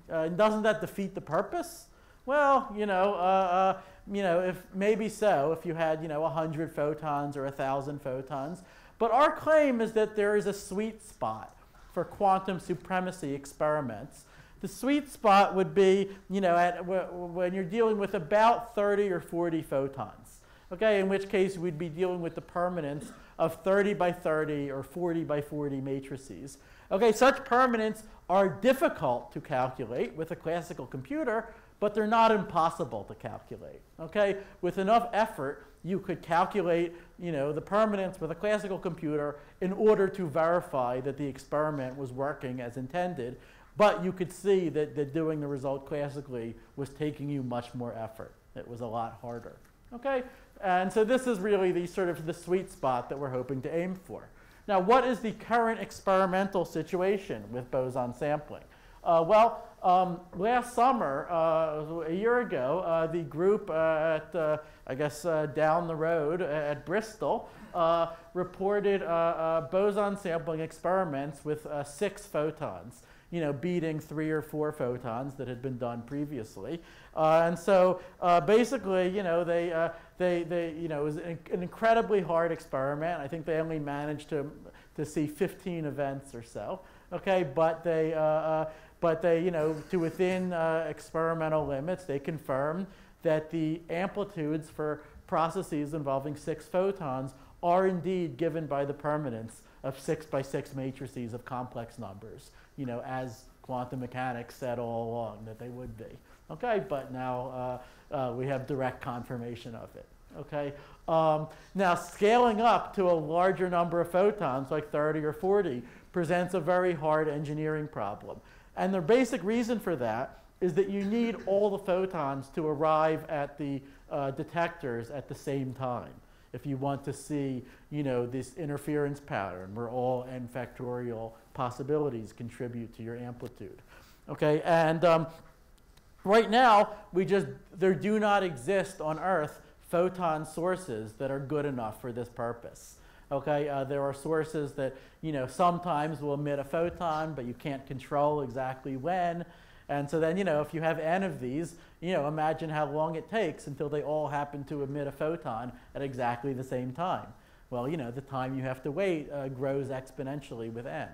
uh, doesn't that defeat the purpose? Well, you know, uh, uh, you know, if maybe so, if you had, you know, one hundred photons or one thousand photons. But our claim is that there is a sweet spot for quantum supremacy experiments. The sweet spot would be, you know, at w when you're dealing with about thirty or forty photons. Okay, in which case we'd be dealing with the permanence of thirty by thirty or forty by forty matrices. Okay, such permanents are difficult to calculate with a classical computer, but they're not impossible to calculate. Okay, with enough effort, you could calculate, you know, the permanence with a classical computer in order to verify that the experiment was working as intended. But you could see that, that doing the result classically was taking you much more effort. It was a lot harder. Okay? And so this is really the sort of the sweet spot that we're hoping to aim for. Now, what is the current experimental situation with boson sampling? Uh, well, um, last summer, uh, a year ago, uh, the group uh, at, uh, I guess, uh, down the road at Bristol uh, reported uh, uh, boson sampling experiments with uh, six photons, you know, beating three or four photons that had been done previously. Uh, and so uh, basically, you know, they, uh, they, they, you know, it was an incredibly hard experiment. I think they only managed to, to see fifteen events or so, okay? But they, uh, uh, but they, you know, to within uh, experimental limits, they confirmed that the amplitudes for processes involving six photons are indeed given by the permanence of six by six matrices of complex numbers, you know, as quantum mechanics said all along that they would be. Okay, but now uh, uh, we have direct confirmation of it. Okay, um, now scaling up to a larger number of photons, like thirty or forty, presents a very hard engineering problem. And the basic reason for that is that you need all the photons to arrive at the uh, detectors at the same time if you want to see, you know, this interference pattern where all n factorial possibilities contribute to your amplitude. Okay, and um, right now we just, there do not exist on Earth photon sources that are good enough for this purpose. Okay, uh, there are sources that, you know, sometimes will emit a photon, but you can't control exactly when. And so then, you know, if you have n of these, you know, imagine how long it takes until they all happen to emit a photon at exactly the same time. Well, you know, the time you have to wait uh, grows exponentially with n.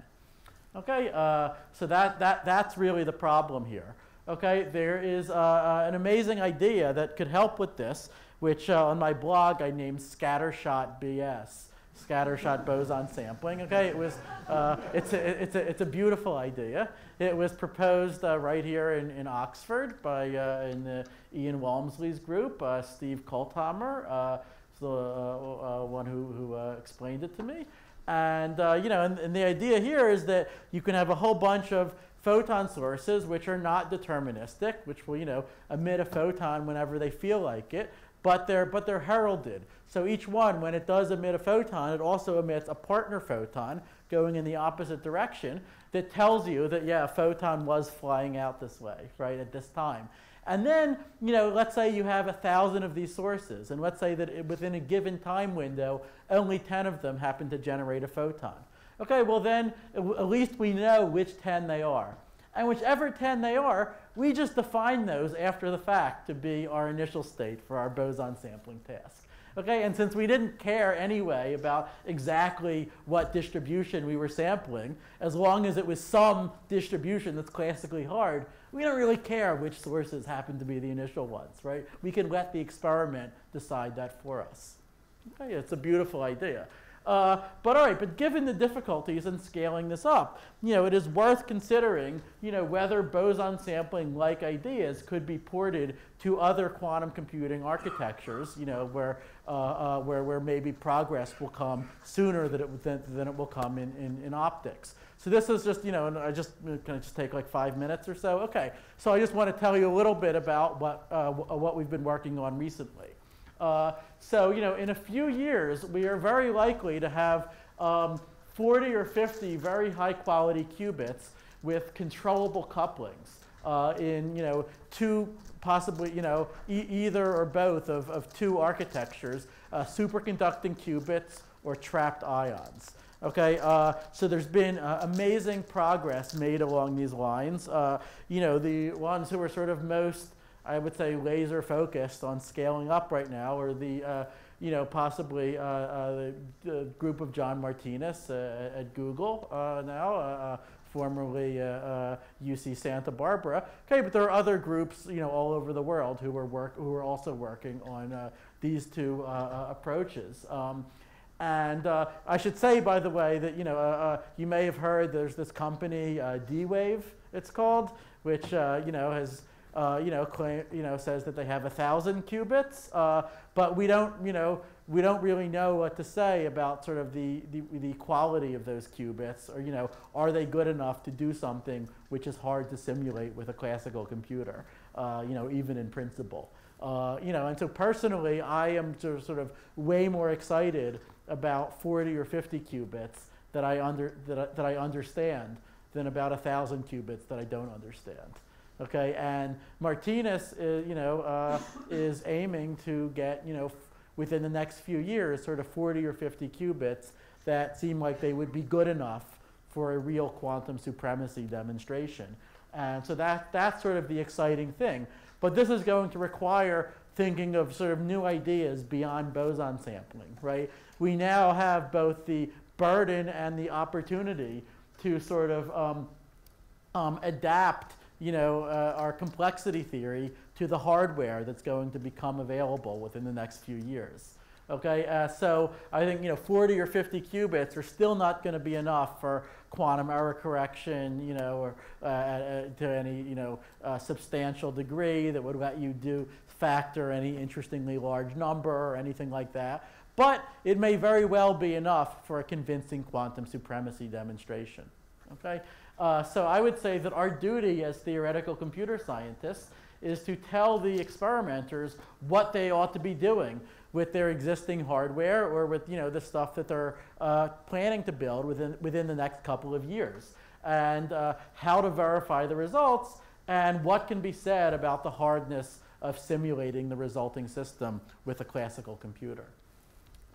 Okay, uh, so that, that, that's really the problem here. Okay, there is uh, an amazing idea that could help with this, which uh, on my blog I named Scattershot B S. Scattershot boson sampling. Okay, it was, uh, it's, a, it's, a, it's a beautiful idea. It was proposed uh, right here in, in Oxford by uh, in the Ian Walmsley's group, uh, Steve Kolthammer, uh, the uh, uh, one who, who uh, explained it to me. And, uh, you know, and, and the idea here is that you can have a whole bunch of photon sources which are not deterministic, which will, you know, emit a photon whenever they feel like it, but they're, but they're heralded. So each one, when it does emit a photon, it also emits a partner photon going in the opposite direction that tells you that, yeah, a photon was flying out this way, right, at this time. And then, you know, let's say you have a thousand of these sources, and let's say that it, within a given time window, only ten of them happen to generate a photon. Okay, well then, at least we know which ten they are. And whichever ten they are, we just define those after the fact to be our initial state for our boson sampling task. Okay, and since we didn't care anyway about exactly what distribution we were sampling, as long as it was some distribution that's classically hard, we don't really care which sources happen to be the initial ones, right? We can let the experiment decide that for us. Okay, it's a beautiful idea. Uh, but all right, but given the difficulties in scaling this up, you know, it is worth considering, you know, whether boson sampling-like ideas could be ported to other quantum computing architectures, you know, where, uh, uh, where, where maybe progress will come sooner than it, than, than it will come in, in, in optics. So this is just, you know, and I just, can I just take like five minutes or so? Okay, so I just want to tell you a little bit about what, uh, what we've been working on recently. Uh, so, you know, in a few years, we are very likely to have um, forty or fifty very high-quality qubits with controllable couplings uh, in, you know, two possibly, you know, e either or both of, of two architectures, uh, superconducting qubits or trapped ions. Okay, uh, so there's been uh, amazing progress made along these lines. Uh, you know, the ones who are sort of most, I would say, laser focused on scaling up right now, or the, uh, you know, possibly uh, uh, the, the group of John Martinez uh, at Google uh, now, uh, formerly uh, uh, U C Santa Barbara. Okay, but there are other groups, you know, all over the world who are work who are also working on uh, these two uh, uh, approaches. Um, And uh, I should say, by the way, that, you know, uh, uh, you may have heard there's this company, uh, D-Wave, it's called, which, uh, you know, has, uh, you know, claim, you know, says that they have a thousand qubits, uh, but we don't, you know, we don't really know what to say about sort of the, the, the quality of those qubits, or, you know, are they good enough to do something which is hard to simulate with a classical computer, uh, you know, even in principle. Uh, you know, and so personally, I am sort of way more excited about forty or fifty qubits that I under that I, that I understand than about one thousand qubits that I don't understand. Okay, and Martinez, uh, you know, uh, is aiming to get, you know, f within the next few years, sort of forty or fifty qubits that seem like they would be good enough for a real quantum supremacy demonstration. And so that that's sort of the exciting thing. But this is going to require thinking of sort of new ideas beyond boson sampling, right? We now have both the burden and the opportunity to sort of um, um, adapt, you know, uh, our complexity theory to the hardware that's going to become available within the next few years. Okay, uh, so I think, you know, forty or fifty qubits are still not going to be enough for quantum error correction, you know, or uh, uh, to any, you know, uh, substantial degree that would let you do factor any interestingly large number or anything like that. But it may very well be enough for a convincing quantum supremacy demonstration. Okay. Uh, so I would say that our duty as theoretical computer scientists is to tell the experimenters what they ought to be doing with their existing hardware or with, you know, the stuff that they're uh, planning to build within, within the next couple of years, and uh, how to verify the results and what can be said about the hardness of simulating the resulting system with a classical computer.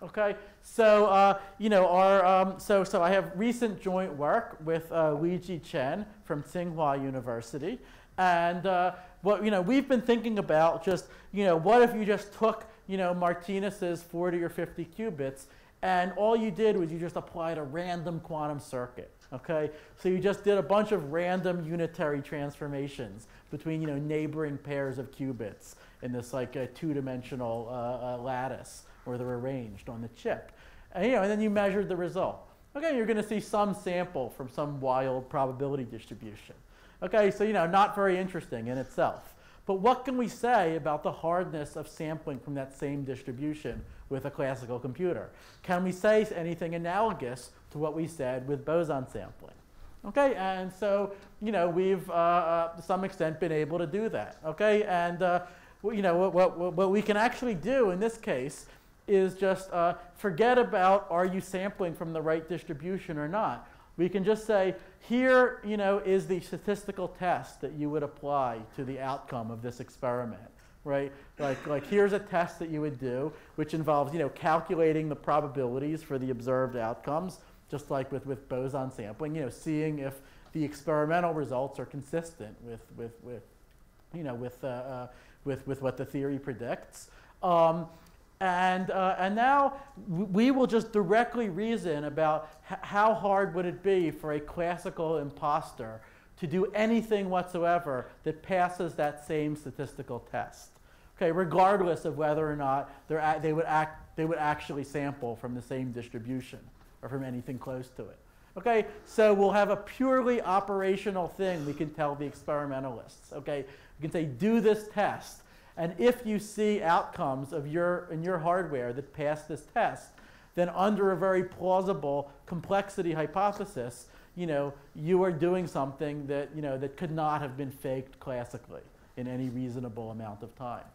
Okay, so uh, you know, our um, so so I have recent joint work with uh, Lijie Chen from Tsinghua University, and uh, what you know we've been thinking about just you know what if you just took you know Martinez's forty or fifty qubits and all you did was you just applied a random quantum circuit. Okay, so you just did a bunch of random unitary transformations between you know neighboring pairs of qubits in this like a two-dimensional uh, uh, lattice, or they're arranged on the chip. And, you know, and then you measured the result. Okay, you're going to see some sample from some wild probability distribution. Okay, so, you know, not very interesting in itself. But what can we say about the hardness of sampling from that same distribution with a classical computer? Can we say anything analogous to what we said with boson sampling? Okay, and so, you know, we've, uh, uh, to some extent, been able to do that. Okay, and, uh, you know, what, what, what we can actually do in this case is just uh, forget about are you sampling from the right distribution or not. We can just say, here you know, is the statistical test that you would apply to the outcome of this experiment, right? Like, like here's a test that you would do, which involves you know, calculating the probabilities for the observed outcomes, just like with, with boson sampling, you know, seeing if the experimental results are consistent with, with, with, you know, with, uh, uh, with, with what the theory predicts. Um, And, uh, and now we will just directly reason about how hard would it be for a classical imposter to do anything whatsoever that passes that same statistical test, okay, regardless of whether or not they're they, would act they would actually sample from the same distribution or from anything close to it. Okay, so we'll have a purely operational thing we can tell the experimentalists. Okay, we can say, do this test. And if you see outcomes of your, in your hardware that pass this test, then under a very plausible complexity hypothesis, you know, you are doing something that, you know, that could not have been faked classically in any reasonable amount of time.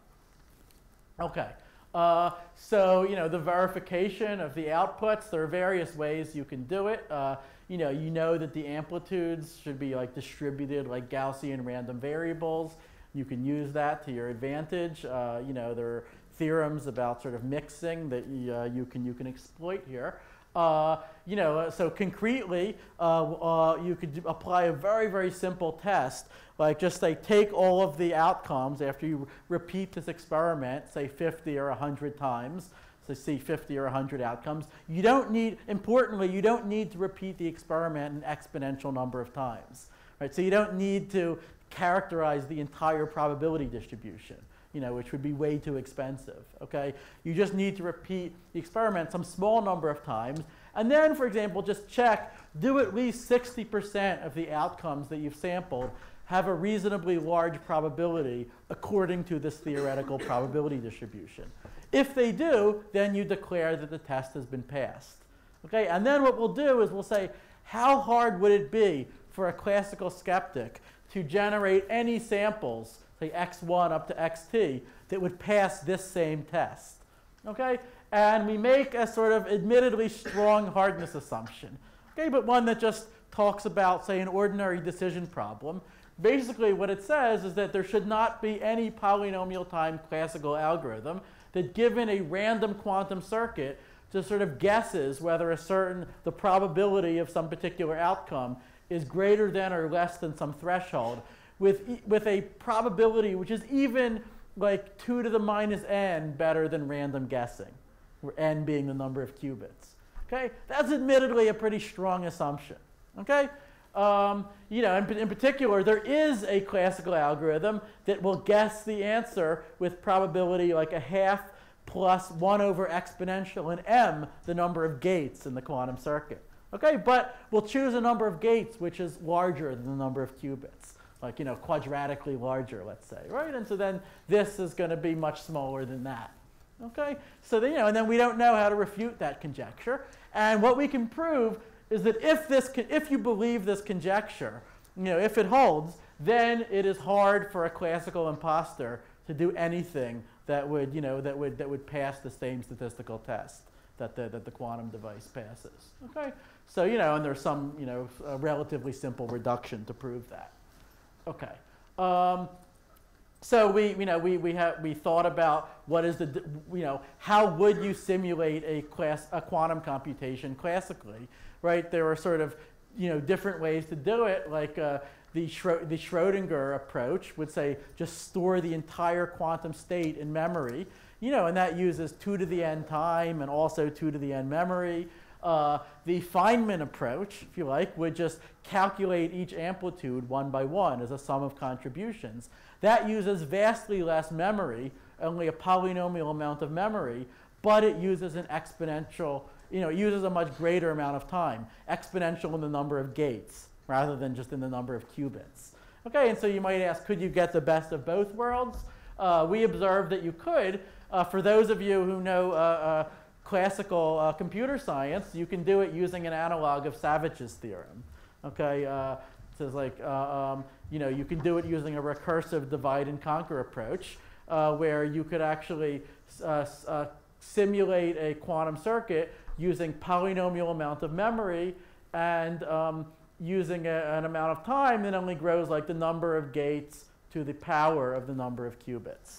Okay, uh, so, you know, the verification of the outputs, there are various ways you can do it. Uh, you know, you know that the amplitudes should be like distributed like Gaussian random variables. You can use that to your advantage. Uh, you know, there are theorems about sort of mixing that uh, you can you can exploit here. Uh, you know, so concretely, uh, uh, you could apply a very very simple test, like just say take all of the outcomes after you repeat this experiment, say fifty or one hundred times. So see fifty or one hundred outcomes. You don't need, importantly, you don't need to repeat the experiment an exponential number of times, right? So you don't need to characterize the entire probability distribution, you know, which would be way too expensive. Okay, you just need to repeat the experiment some small number of times, and then, for example, just check: do at least sixty percent of the outcomes that you've sampled have a reasonably large probability according to this theoretical probability distribution? If they do, then you declare that the test has been passed. Okay, and then what we'll do is we'll say, how hard would it be for a classical skeptic to generate any samples, say x one up to x t, that would pass this same test, okay? And we make a sort of admittedly strong hardness assumption, okay, but one that just talks about, say, an ordinary decision problem. Basically, what it says is that there should not be any polynomial time classical algorithm that, given a random quantum circuit, just sort of guesses whether a certain, the probability of some particular outcome is greater than or less than some threshold, with, with a probability which is even like two to the minus n better than random guessing, where n being the number of qubits. Okay? That's admittedly a pretty strong assumption. Okay? Um, you know, in, in particular, there is a classical algorithm that will guess the answer with probability like a half plus one over exponential in m, the number of gates in the quantum circuit. Okay, but we'll choose a number of gates which is larger than the number of qubits, like, you know, quadratically larger, let's say, right? And so then this is going to be much smaller than that. Okay, so then, you know, and then we don't know how to refute that conjecture. And what we can prove is that if this, if you believe this conjecture, you know, if it holds, then it is hard for a classical imposter to do anything that would, you know, that would that would pass the same statistical test that the that the quantum device passes. Okay, so, you know, and there's some, you know, a relatively simple reduction to prove that. Okay, um, so we you know we we have we thought about what is the you know how would you simulate a class a quantum computation classically, right? There are sort of you know different ways to do it, like. Uh, The, Schro the Schrodinger approach would say just store the entire quantum state in memory, you know, and that uses two to the n time and also two to the n memory. Uh, the Feynman approach, if you like, would just calculate each amplitude one by one as a sum of contributions. That uses vastly less memory, only a polynomial amount of memory, but it uses an exponential, you know, it uses a much greater amount of time, exponential in the number of gates, rather than just in the number of qubits. Okay, and so you might ask, could you get the best of both worlds? Uh, we observed that you could. Uh, for those of you who know uh, uh, classical uh, computer science, you can do it using an analog of Savage's theorem. Okay, uh, so it's like, uh, um, you know, you can do it using a recursive divide and conquer approach, uh, where you could actually uh, uh, simulate a quantum circuit using polynomial amount of memory and um, using a, an amount of time that only grows like the number of gates to the power of the number of qubits.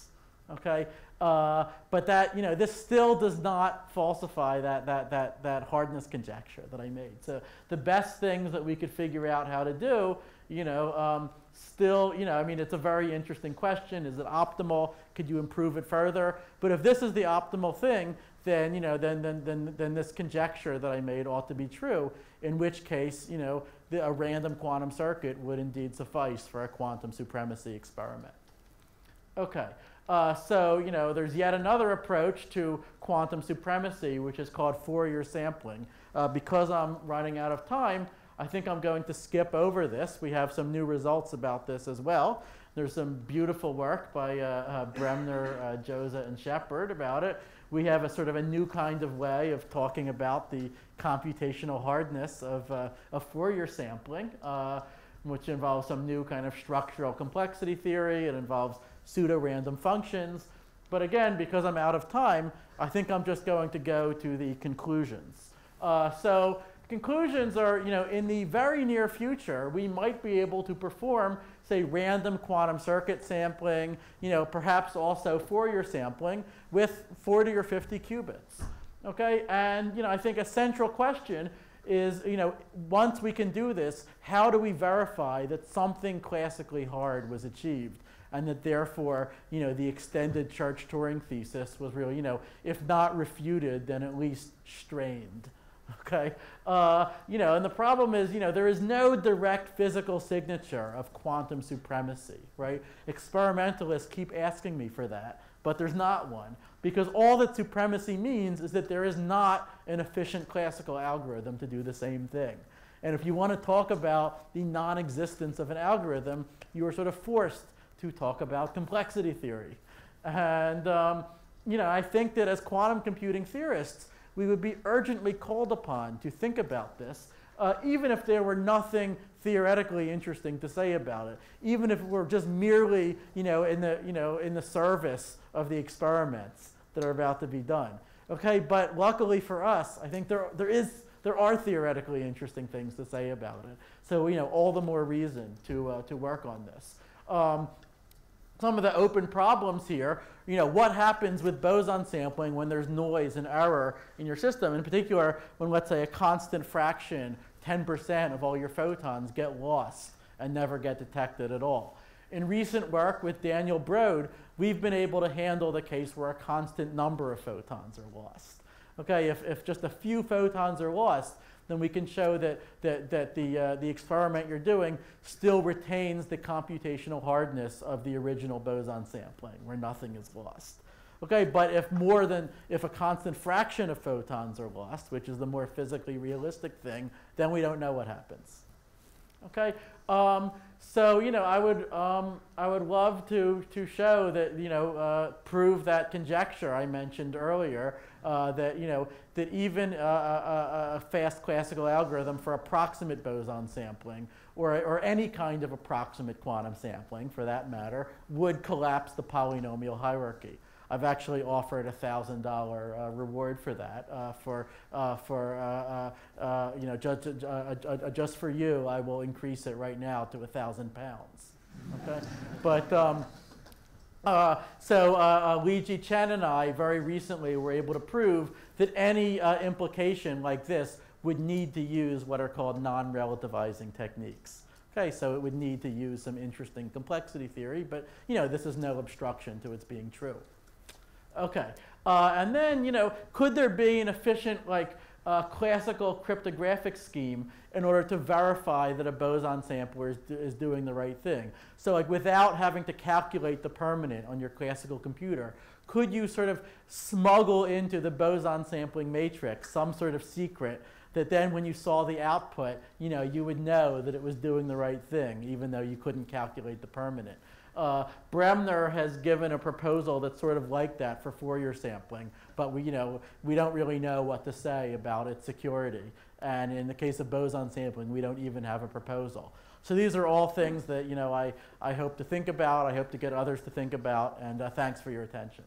Okay, uh, but that you know this still does not falsify that that that that hardness conjecture that I made. So the best things that we could figure out how to do, you know, um, still you know I mean it's a very interesting question. Is it optimal? Could you improve it further? But if this is the optimal thing, then you know then then then then this conjecture that I made ought to be true. In which case, you know. a random quantum circuit would indeed suffice for a quantum supremacy experiment. Okay, uh, so you know there's yet another approach to quantum supremacy, which is called Fourier sampling. Uh, because I'm running out of time, I think I'm going to skip over this. We have some new results about this as well. There's some beautiful work by uh, uh, Bremner, uh, Josza, and Shepherd about it. We have a sort of a new kind of way of talking about the computational hardness of, uh, of Fourier sampling, uh, which involves some new kind of structural complexity theory. It involves pseudo-random functions. But again, because I'm out of time, I think I'm just going to go to the conclusions. Uh, so conclusions are, you know, in the very near future, we might be able to perform, say, random quantum circuit sampling, you know, perhaps also Fourier sampling with forty or fifty qubits. Okay, and you know, I think a central question is, you know, once we can do this, how do we verify that something classically hard was achieved, and that therefore, you know, the extended Church-Turing thesis was really, you know, if not refuted, then at least strained. Okay, uh, you know, and the problem is, you know, there is no direct physical signature of quantum supremacy, right? Experimentalists keep asking me for that, but there's not one, because all that supremacy means is that there is not an efficient classical algorithm to do the same thing. And if you want to talk about the non-existence of an algorithm, you are sort of forced to talk about complexity theory. And um, you know, I think that as quantum computing theorists, we would be urgently called upon to think about this, uh, even if there were nothing theoretically interesting to say about it, even if it were just merely, you know, in the, you know, in the service of the experiments that are about to be done. Okay, but luckily for us, I think there, there is there are theoretically interesting things to say about it. So, you know, all the more reason to, uh, to work on this. Um, some of the open problems here, you know, what happens with boson sampling when there's noise and error in your system, in particular when, let's say, a constant fraction, ten percent of all your photons get lost and never get detected at all. In recent work with Daniel Brod, we've been able to handle the case where a constant number of photons are lost. Okay, if, if just a few photons are lost, then we can show that, that, that the, uh, the experiment you're doing still retains the computational hardness of the original boson sampling, where nothing is lost. Okay, but if more than, if a constant fraction of photons are lost, which is the more physically realistic thing, then we don't know what happens. Okay. Um, So, you know, I would, um, I would love to, to show that, you know, uh, prove that conjecture I mentioned earlier, uh, that, you know, that even a, a, a fast classical algorithm for approximate boson sampling, or, or any kind of approximate quantum sampling, for that matter, would collapse the polynomial hierarchy. I've actually offered a thousand dollar uh, reward for that. Uh, for uh, for uh, uh, you know, just uh, uh, just for you, I will increase it right now to a thousand pounds. Okay, but um, uh, so uh, uh, Lijie Chen and I very recently were able to prove that any uh, implication like this would need to use what are called non-relativizing techniques. Okay, so it would need to use some interesting complexity theory, but you know, this is no obstruction to its being true. Okay, uh, and then, you know, could there be an efficient, like, uh, classical cryptographic scheme in order to verify that a boson sampler is, do, is doing the right thing? So, like, without having to calculate the permanent on your classical computer, could you sort of smuggle into the boson sampling matrix some sort of secret that then when you saw the output, you know, you would know that it was doing the right thing, even though you couldn't calculate the permanent? Uh, Bremner has given a proposal that's sort of like that for Fourier sampling, but we, you know, we don't really know what to say about its security. And in the case of boson sampling, we don't even have a proposal. So these are all things that, you know, I, I hope to think about, I hope to get others to think about, and uh, thanks for your attention.